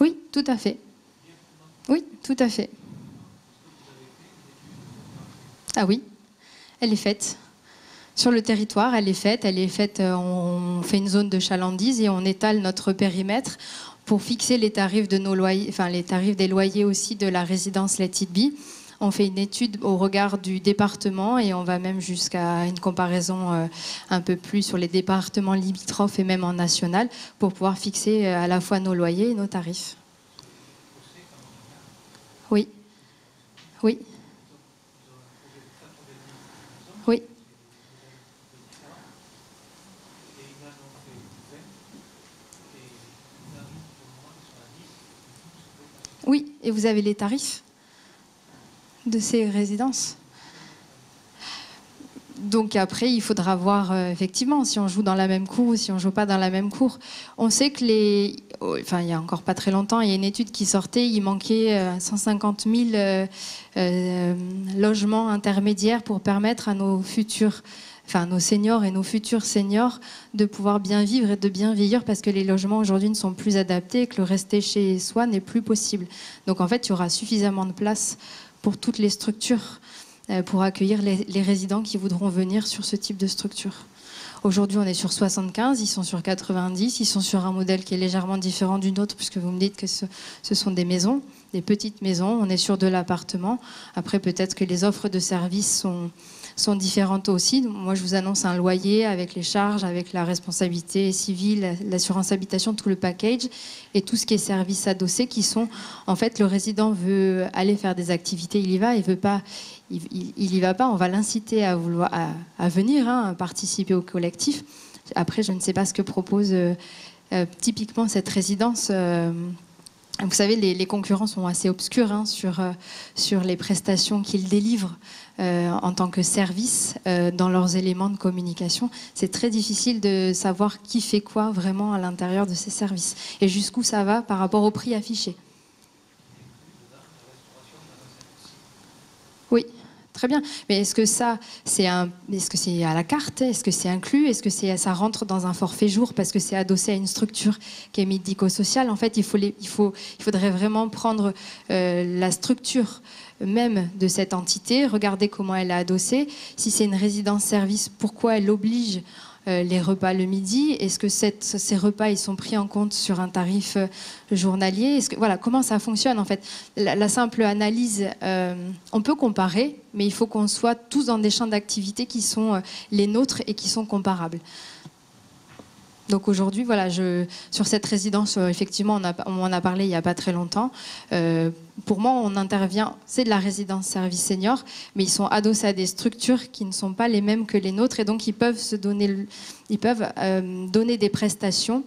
Oui, tout à fait. Oui, tout à fait. Ah oui, elle est faite. Sur le territoire, elle est faite. Elle est faite, on fait une zone de chalandise et on étale notre périmètre pour fixer les tarifs de nos loyers, enfin les tarifs des loyers aussi de la résidence Let It Be. On fait une étude au regard du département et on va même jusqu'à une comparaison un peu plus sur les départements limitrophes et même en national pour pouvoir fixer à la fois nos loyers et nos tarifs. Oui. Oui. Oui, et vous avez les tarifs de ces résidences. Donc après, il faudra voir euh, effectivement si on joue dans la même cour ou si on ne joue pas dans la même cour. On sait que les... Enfin, il n'y a encore pas très longtemps, il y a une étude qui sortait, il manquait euh, cent cinquante mille euh, euh, logements intermédiaires pour permettre à nos futurs... Enfin, nos seniors et nos futurs seniors de pouvoir bien vivre et de bien vieillir parce que les logements aujourd'hui ne sont plus adaptés et que le rester chez soi n'est plus possible. Donc en fait, il y aura suffisamment de place pour toutes les structures pour accueillir les, les résidents qui voudront venir sur ce type de structure. Aujourd'hui, on est sur soixante-quinze, ils sont sur quatre-vingt-dix, ils sont sur un modèle qui est légèrement différent d'une autre puisque vous me dites que ce, ce sont des maisons, des petites maisons, on est sur de l'appartement. Après, peut-être que les offres de services sont... sont différentes aussi. Moi, je vous annonce un loyer avec les charges, avec la responsabilité civile, l'assurance habitation, tout le package et tout ce qui est services adossés qui sont... En fait, le résident veut aller faire des activités, il y va, il veut pas, il, il y va pas, on va l'inciter à, vouloir, à, à venir, hein, à participer au collectif. Après, je ne sais pas ce que propose euh, euh, typiquement cette résidence... Euh, Vous savez, les, les concurrents sont assez obscurs hein, sur, euh, sur les prestations qu'ils délivrent euh, en tant que service euh, dans leurs éléments de communication. C'est très difficile de savoir qui fait quoi vraiment à l'intérieur de ces services et jusqu'où ça va par rapport au prix affiché. Oui. Très bien, mais est-ce que ça, c'est un, est-ce que c'est à la carte? Est-ce que c'est inclus? Est-ce que c'est, ça rentre dans un forfait jour parce que c'est adossé à une structure qui est médico-sociale? En fait, il, faut les, il, faut, il faudrait vraiment prendre euh, la structure même de cette entité, regarder comment elle est adossée. Si c'est une résidence-service, pourquoi elle oblige euh, les repas le midi? Est-ce que cette, ces repas ils sont pris en compte sur un tarif euh, journalier? Est-ce que, voilà, comment ça fonctionne en fait? La, la simple analyse, euh, on peut comparer. Mais il faut qu'on soit tous dans des champs d'activité qui sont les nôtres et qui sont comparables. Donc aujourd'hui, voilà, je, sur cette résidence, effectivement, on, a, on en a parlé il n'y a pas très longtemps. Euh, pour moi, on intervient, c'est de la résidence service senior, mais ils sont adossés à des structures qui ne sont pas les mêmes que les nôtres. Et donc, ils peuvent, se donner, ils peuvent euh, donner des prestations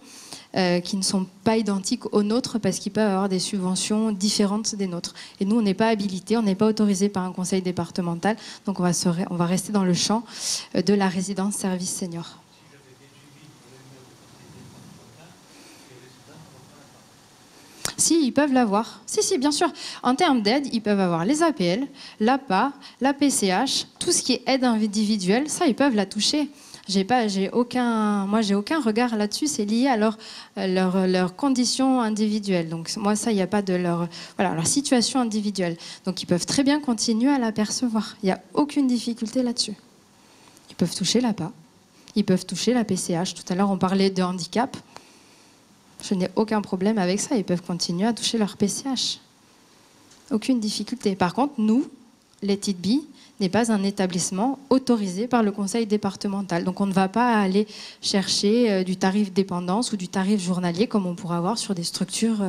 euh, qui ne sont pas identiques aux nôtres parce qu'ils peuvent avoir des subventions différentes des nôtres. Et nous, on n'est pas habilité, on n'est pas autorisé par un conseil départemental. Donc, on va, se, on va rester dans le champ de la résidence service senior. Si, ils peuvent l'avoir. Si, si, bien sûr. En termes d'aide, ils peuvent avoir les A P L, l'A P A, la P C H, tout ce qui est aide individuelle, ça, ils peuvent la toucher. J'ai pas, j'ai aucun, moi, j'ai aucun regard là-dessus. C'est lié à leurs leur, leur conditions individuelles. Donc, moi, ça, il n'y a pas de leur... Voilà, leur situation individuelle. Donc, ils peuvent très bien continuer à la percevoir. Il n'y a aucune difficulté là-dessus. Ils peuvent toucher l'A P A. Ils peuvent toucher la P C H. Tout à l'heure, on parlait de handicap. Je n'ai aucun problème avec ça. Ils peuvent continuer à toucher leur P C H. Aucune difficulté. Par contre, nous, Let It Be n'est pas un établissement autorisé par le conseil départemental. Donc on ne va pas aller chercher du tarif dépendance ou du tarif journalier comme on pourra avoir sur des structures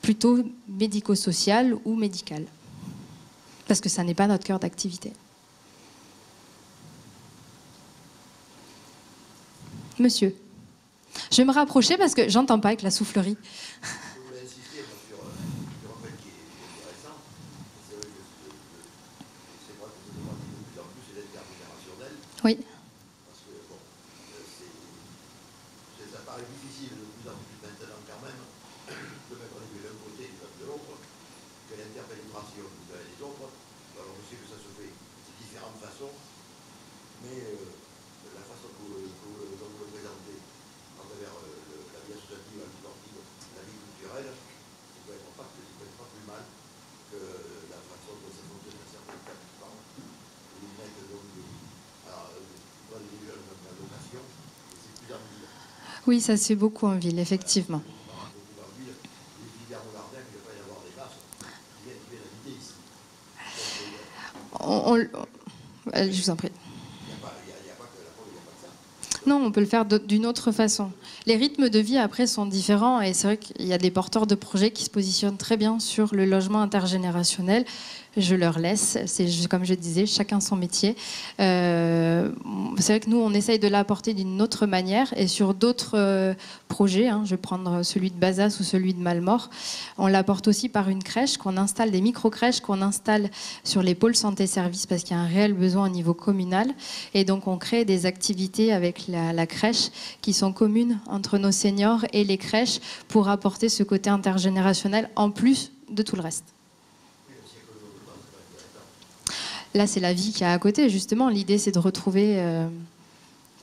plutôt médico-sociales ou médicales. Parce que ça n'est pas notre cœur d'activité. Monsieur. Je vais me rapprocher parce que j'entends pas avec la soufflerie. Oui. Parce que bon, c'est, ça paraît difficile de plus en plus maintenant quand même de mettre d'un côté et de l'autre, que l'interpénétration de l'un et de l'autre. Alors je sais que ça se fait de différentes façons, mais euh, la façon que vous le présentez à travers euh, la vie associative, la vie sportive, la vie culturelle, c'est peut-être pas, pas plus mal que la façon dont ça fonctionne à certains participants. Ils mettent donc des... Oui, ça se fait beaucoup en ville, effectivement. On, on, je vous en prie. Non, on peut le faire d'une autre façon. Les rythmes de vie, après, sont différents. Et c'est vrai qu'il y a des porteurs de projets qui se positionnent très bien sur le logement intergénérationnel. je leur laisse. C'est comme je disais, chacun son métier. Euh, c'est vrai que nous, on essaye de l'apporter d'une autre manière et sur d'autres euh, projets, hein, je vais prendre celui de Bazas ou celui de Malmort, on l'apporte aussi par une crèche qu'on installe, des micro-crèches qu'on installe sur les pôles santé-services parce qu'il y a un réel besoin au niveau communal. Et donc, on crée des activités avec la, la crèche qui sont communes entre nos seniors et les crèches pour apporter ce côté intergénérationnel en plus de tout le reste. Là, c'est la vie qui est à côté, justement. L'idée, c'est de retrouver euh,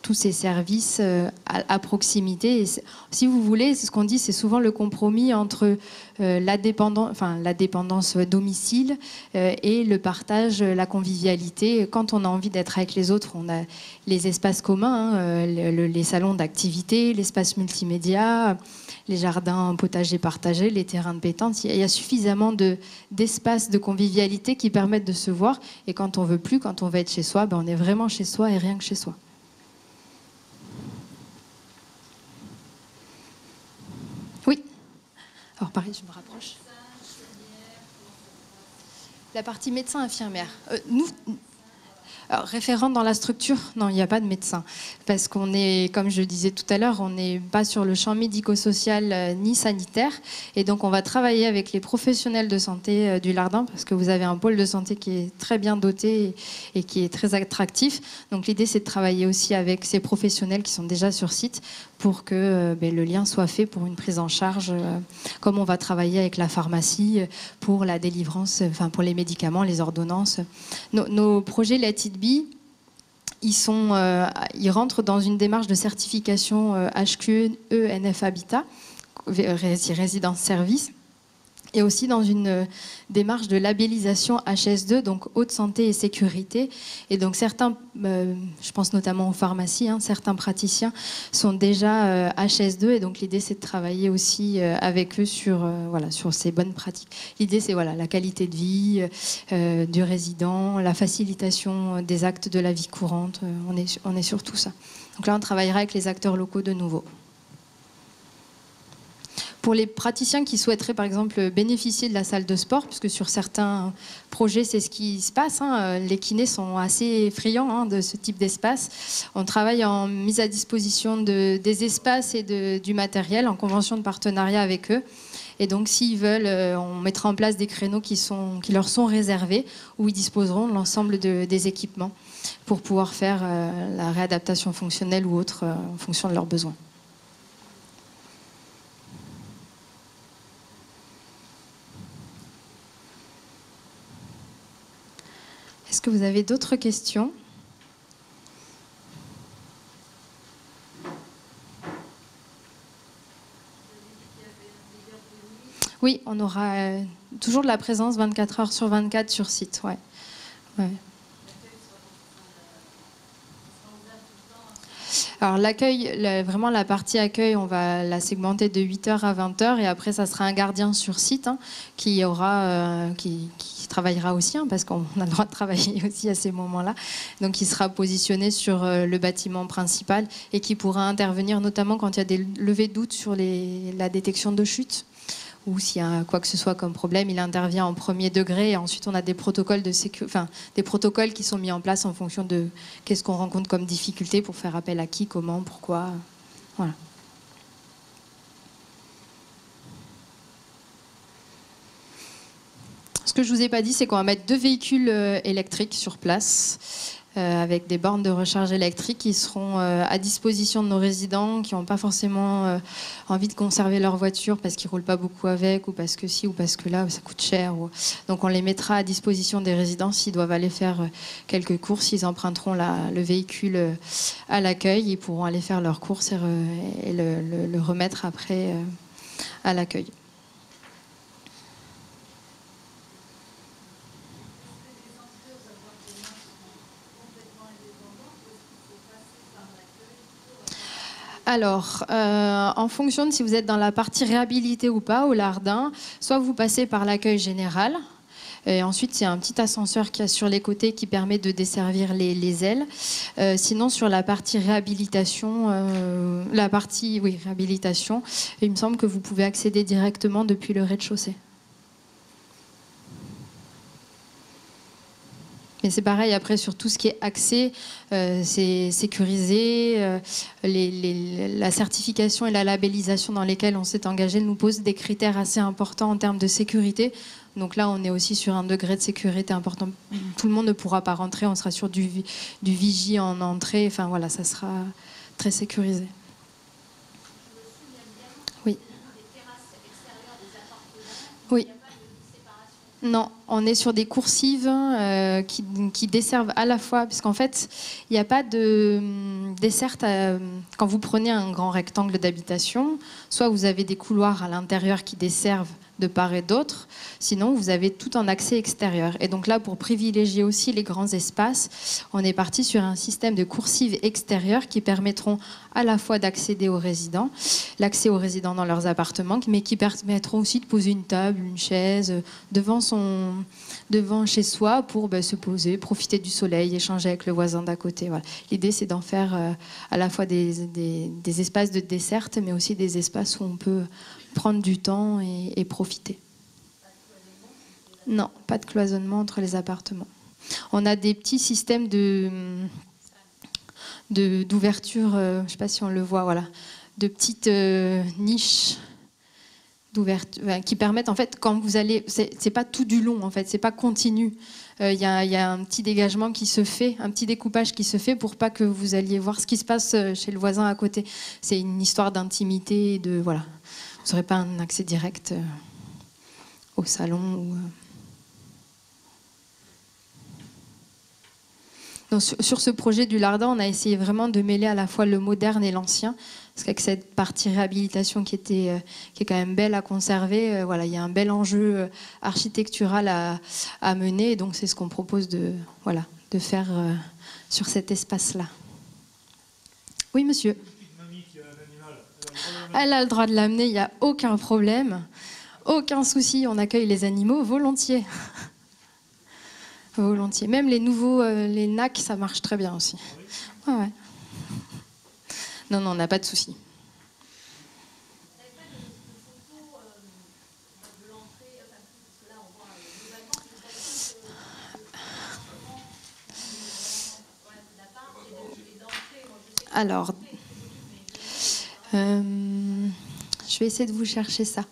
tous ces services euh, à, à proximité. Et si vous voulez, c'est ce qu'on dit, c'est souvent le compromis entre euh, la, dépendance, enfin, la dépendance domicile euh, et le partage, la convivialité. Quand on a envie d'être avec les autres, on a les espaces communs, hein, le, les salons d'activité, l'espace multimédia, les jardins potagers partagés, les terrains de pétanque. Il y a suffisamment d'espaces de, de convivialité qui permettent de se voir. Et quand on veut plus, quand on veut être chez soi, ben on est vraiment chez soi et rien que chez soi. Oui. Alors pareil, je me rapproche. La partie médecin-infirmière. Euh, nous... Alors, référente dans la structure, non, il n'y a pas de médecin. Parce qu'on est, comme je le disais tout à l'heure, on n'est pas sur le champ médico-social euh, ni sanitaire. Et donc, on va travailler avec les professionnels de santé euh, du Lardin, parce que vous avez un pôle de santé qui est très bien doté et, et qui est très attractif. Donc, l'idée, c'est de travailler aussi avec ces professionnels qui sont déjà sur site pour que euh, ben, le lien soit fait pour une prise en charge, euh, comme on va travailler avec la pharmacie pour la délivrance, enfin, pour les médicaments, les ordonnances. Nos, nos projets Let It Be, ils, sont, euh, ils rentrent dans une démarche de certification euh, H Q E N F Habitat, résidence service, et aussi dans une euh, démarche de labellisation H S deux, donc haute santé et sécurité. Et donc certains, euh, je pense notamment aux pharmacies, hein, certains praticiens sont déjà euh, H S deux, et donc l'idée c'est de travailler aussi euh, avec eux sur, euh, voilà, sur ces bonnes pratiques. L'idée c'est voilà, la qualité de vie euh, du résident, la facilitation des actes de la vie courante, euh, on est, on est sur tout ça. Donc là on travaillera avec les acteurs locaux de nouveau. Pour les praticiens qui souhaiteraient, par exemple, bénéficier de la salle de sport, puisque sur certains projets, c'est ce qui se passe, hein, les kinés sont assez friands hein, de ce type d'espace. On travaille en mise à disposition de, des espaces et de, du matériel, en convention de partenariat avec eux. Et donc, s'ils veulent, on mettra en place des créneaux qui, sont, qui leur sont réservés, où ils disposeront de l'ensemble de, des équipements pour pouvoir faire euh, la réadaptation fonctionnelle ou autre euh, en fonction de leurs besoins. Est-ce que vous avez d'autres questions? Oui, on aura euh, toujours de la présence vingt-quatre heures sur vingt-quatre sur site. Ouais. Ouais. Alors l'accueil, vraiment la partie accueil, on va la segmenter de huit heures à vingt heures et après ça sera un gardien sur site hein, qui, aura, euh, qui, qui travaillera aussi hein, parce qu'on a le droit de travailler aussi à ces moments-là. Donc il sera positionné sur euh, le bâtiment principal et qui pourra intervenir notamment quand il y a des levées de doute sur les, la détection de chutes ou s'il y a quoi que ce soit comme problème, il intervient en premier degré et ensuite on a des protocoles, de sécu... enfin, des protocoles qui sont mis en place en fonction de qu'est-ce qu'on rencontre comme difficulté pour faire appel à qui, comment, pourquoi. Voilà. Ce que je ne vous ai pas dit, c'est qu'on va mettre deux véhicules électriques sur place. Euh, avec des bornes de recharge électrique qui seront euh, à disposition de nos résidents qui n'ont pas forcément euh, envie de conserver leur voiture parce qu'ils ne roulent pas beaucoup avec ou parce que si ou parce que là ça coûte cher. Ou... Donc on les mettra à disposition des résidents s'ils doivent aller faire euh, quelques courses, ils emprunteront la, le véhicule euh, à l'accueil, ils pourront aller faire leurs courses et, re, et le, le, le remettre après euh, à l'accueil. Alors, euh, en fonction de si vous êtes dans la partie réhabilité ou pas, au Lardin, soit vous passez par l'accueil général, et ensuite c'est un petit ascenseur qu'il y a sur les côtés qui permet de desservir les, les ailes. Euh, sinon, sur la partie réhabilitation, euh, la partie, oui, réhabilitation, il me semble que vous pouvez accéder directement depuis le rez-de-chaussée. Mais c'est pareil après sur tout ce qui est accès, euh, c'est sécurisé, euh, les, les, la certification et la labellisation dans lesquelles on s'est engagé nous posent des critères assez importants en termes de sécurité. Donc là, on est aussi sur un degré de sécurité important. Tout le monde ne pourra pas rentrer, on sera sur du, du vigie en entrée. Enfin voilà, ça sera très sécurisé. Oui. Oui. Non, on est sur des coursives euh, qui, qui desservent à la fois, puisqu'en fait, il n'y a pas de desserte. À, quand vous prenez un grand rectangle d'habitation, soit vous avez des couloirs à l'intérieur qui desservent de part et d'autre, sinon vous avez tout en accès extérieur. Et donc là, pour privilégier aussi les grands espaces, on est parti sur un système de coursives extérieures qui permettront à la fois d'accéder aux résidents, l'accès aux résidents dans leurs appartements, mais qui permettront aussi de poser une table, une chaise devant, son, devant chez soi pour ben, se poser, profiter du soleil, échanger avec le voisin d'à côté. Voilà. L'idée, c'est d'en faire euh, à la fois des, des, des espaces de desserte, mais aussi des espaces où on peut prendre du temps et, et profiter. Non, pas de cloisonnement entre les appartements. On a des petits systèmes de, de, d'ouverture, euh, je ne sais pas si on le voit, voilà, de petites euh, niches d'ouverture qui permettent, en fait, quand vous allez... C'est pas tout du long, en fait, c'est pas continu. Il euh, y, a, y a un petit dégagement qui se fait, un petit découpage qui se fait pour pas que vous alliez voir ce qui se passe chez le voisin à côté. C'est une histoire d'intimité, de... Voilà. Vous n'aurez pas un accès direct euh, au salon ou, euh... Donc, sur, sur ce projet du Lardin, on a essayé vraiment de mêler à la fois le moderne et l'ancien. Parce qu'avec cette partie réhabilitation qui, était, euh, qui est quand même belle à conserver, euh, voilà, il y a un bel enjeu architectural à, à mener. Et donc c'est ce qu'on propose de, voilà, de faire euh, sur cet espace-là. Oui, monsieur. Elle a le droit de l'amener, il n'y a aucun problème, aucun souci. On accueille les animaux volontiers. Volontiers. Même les nouveaux, euh, les nacs, ça marche très bien aussi. Ouais, ouais. Non, non, on n'a pas de souci. Alors... Euh, je vais essayer de vous chercher ça.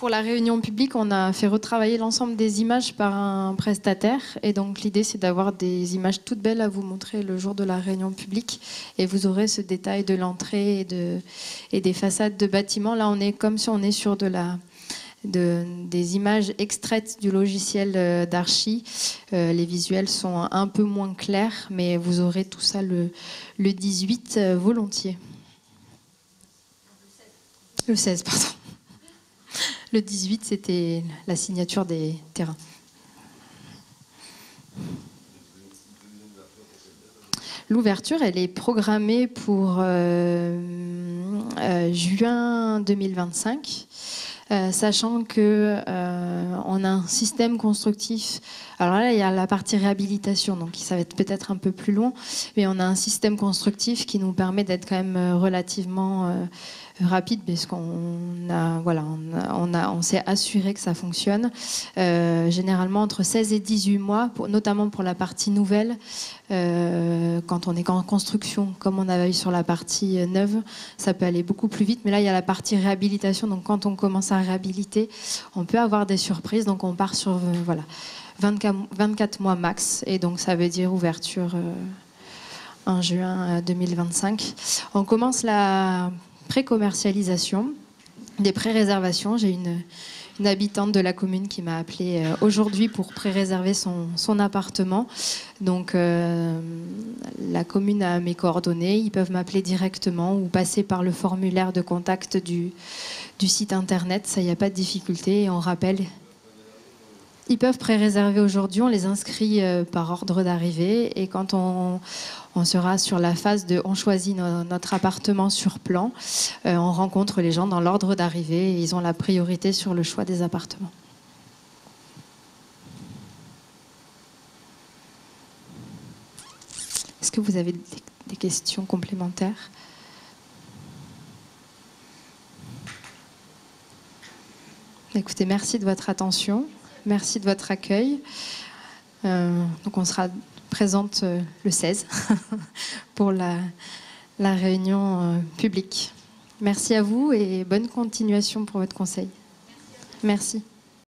Pour la réunion publique, on a fait retravailler l'ensemble des images par un prestataire. Et donc l'idée, c'est d'avoir des images toutes belles à vous montrer le jour de la réunion publique. Et vous aurez ce détail de l'entrée et, de, et des façades de bâtiments. Là, on est comme si on est sur de la, de, des images extraites du logiciel d'archi. Euh, les visuels sont un peu moins clairs, mais vous aurez tout ça le, le dix-huit euh, volontiers. Le seize, pardon. Le dix-huit, c'était la signature des terrains. L'ouverture, elle est programmée pour euh, euh, juin deux mille vingt-cinq, euh, sachant que euh, on a un système constructif. Alors là, il y a la partie réhabilitation, donc ça va être peut-être un peu plus long, mais on a un système constructif qui nous permet d'être quand même relativement euh, rapide, parce qu'on a, voilà, on a, on a, on s'est assuré que ça fonctionne. Euh, généralement entre seize et dix-huit mois, pour, notamment pour la partie nouvelle, euh, quand on est en construction, comme on avait eu sur la partie neuve, ça peut aller beaucoup plus vite. Mais là, il y a la partie réhabilitation. Donc, quand on commence à réhabiliter, on peut avoir des surprises. Donc, on part sur euh, voilà, vingt-quatre mois max. Et donc, ça veut dire ouverture. Euh, en juin deux mille vingt-cinq. On commence la pré-commercialisation des pré-réservations. J'ai une, une habitante de la commune qui m'a appelée aujourd'hui pour pré-réserver son, son appartement. Donc euh, la commune a mes coordonnées. Ils peuvent m'appeler directement ou passer par le formulaire de contact du, du site internet. Ça, il n'y a pas de difficulté. Et on rappelle... Ils peuvent pré-réserver aujourd'hui, on les inscrit par ordre d'arrivée, et quand on, on sera sur la phase de on choisit no, notre appartement sur plan, euh, on rencontre les gens dans l'ordre d'arrivée et ils ont la priorité sur le choix des appartements. Est-ce que vous avez des, des questions complémentaires ? Écoutez, merci de votre attention. Merci de votre accueil. Euh, donc on sera présente euh, le seize pour la, la réunion euh, publique. Merci à vous et bonne continuation pour votre conseil. Merci. Merci.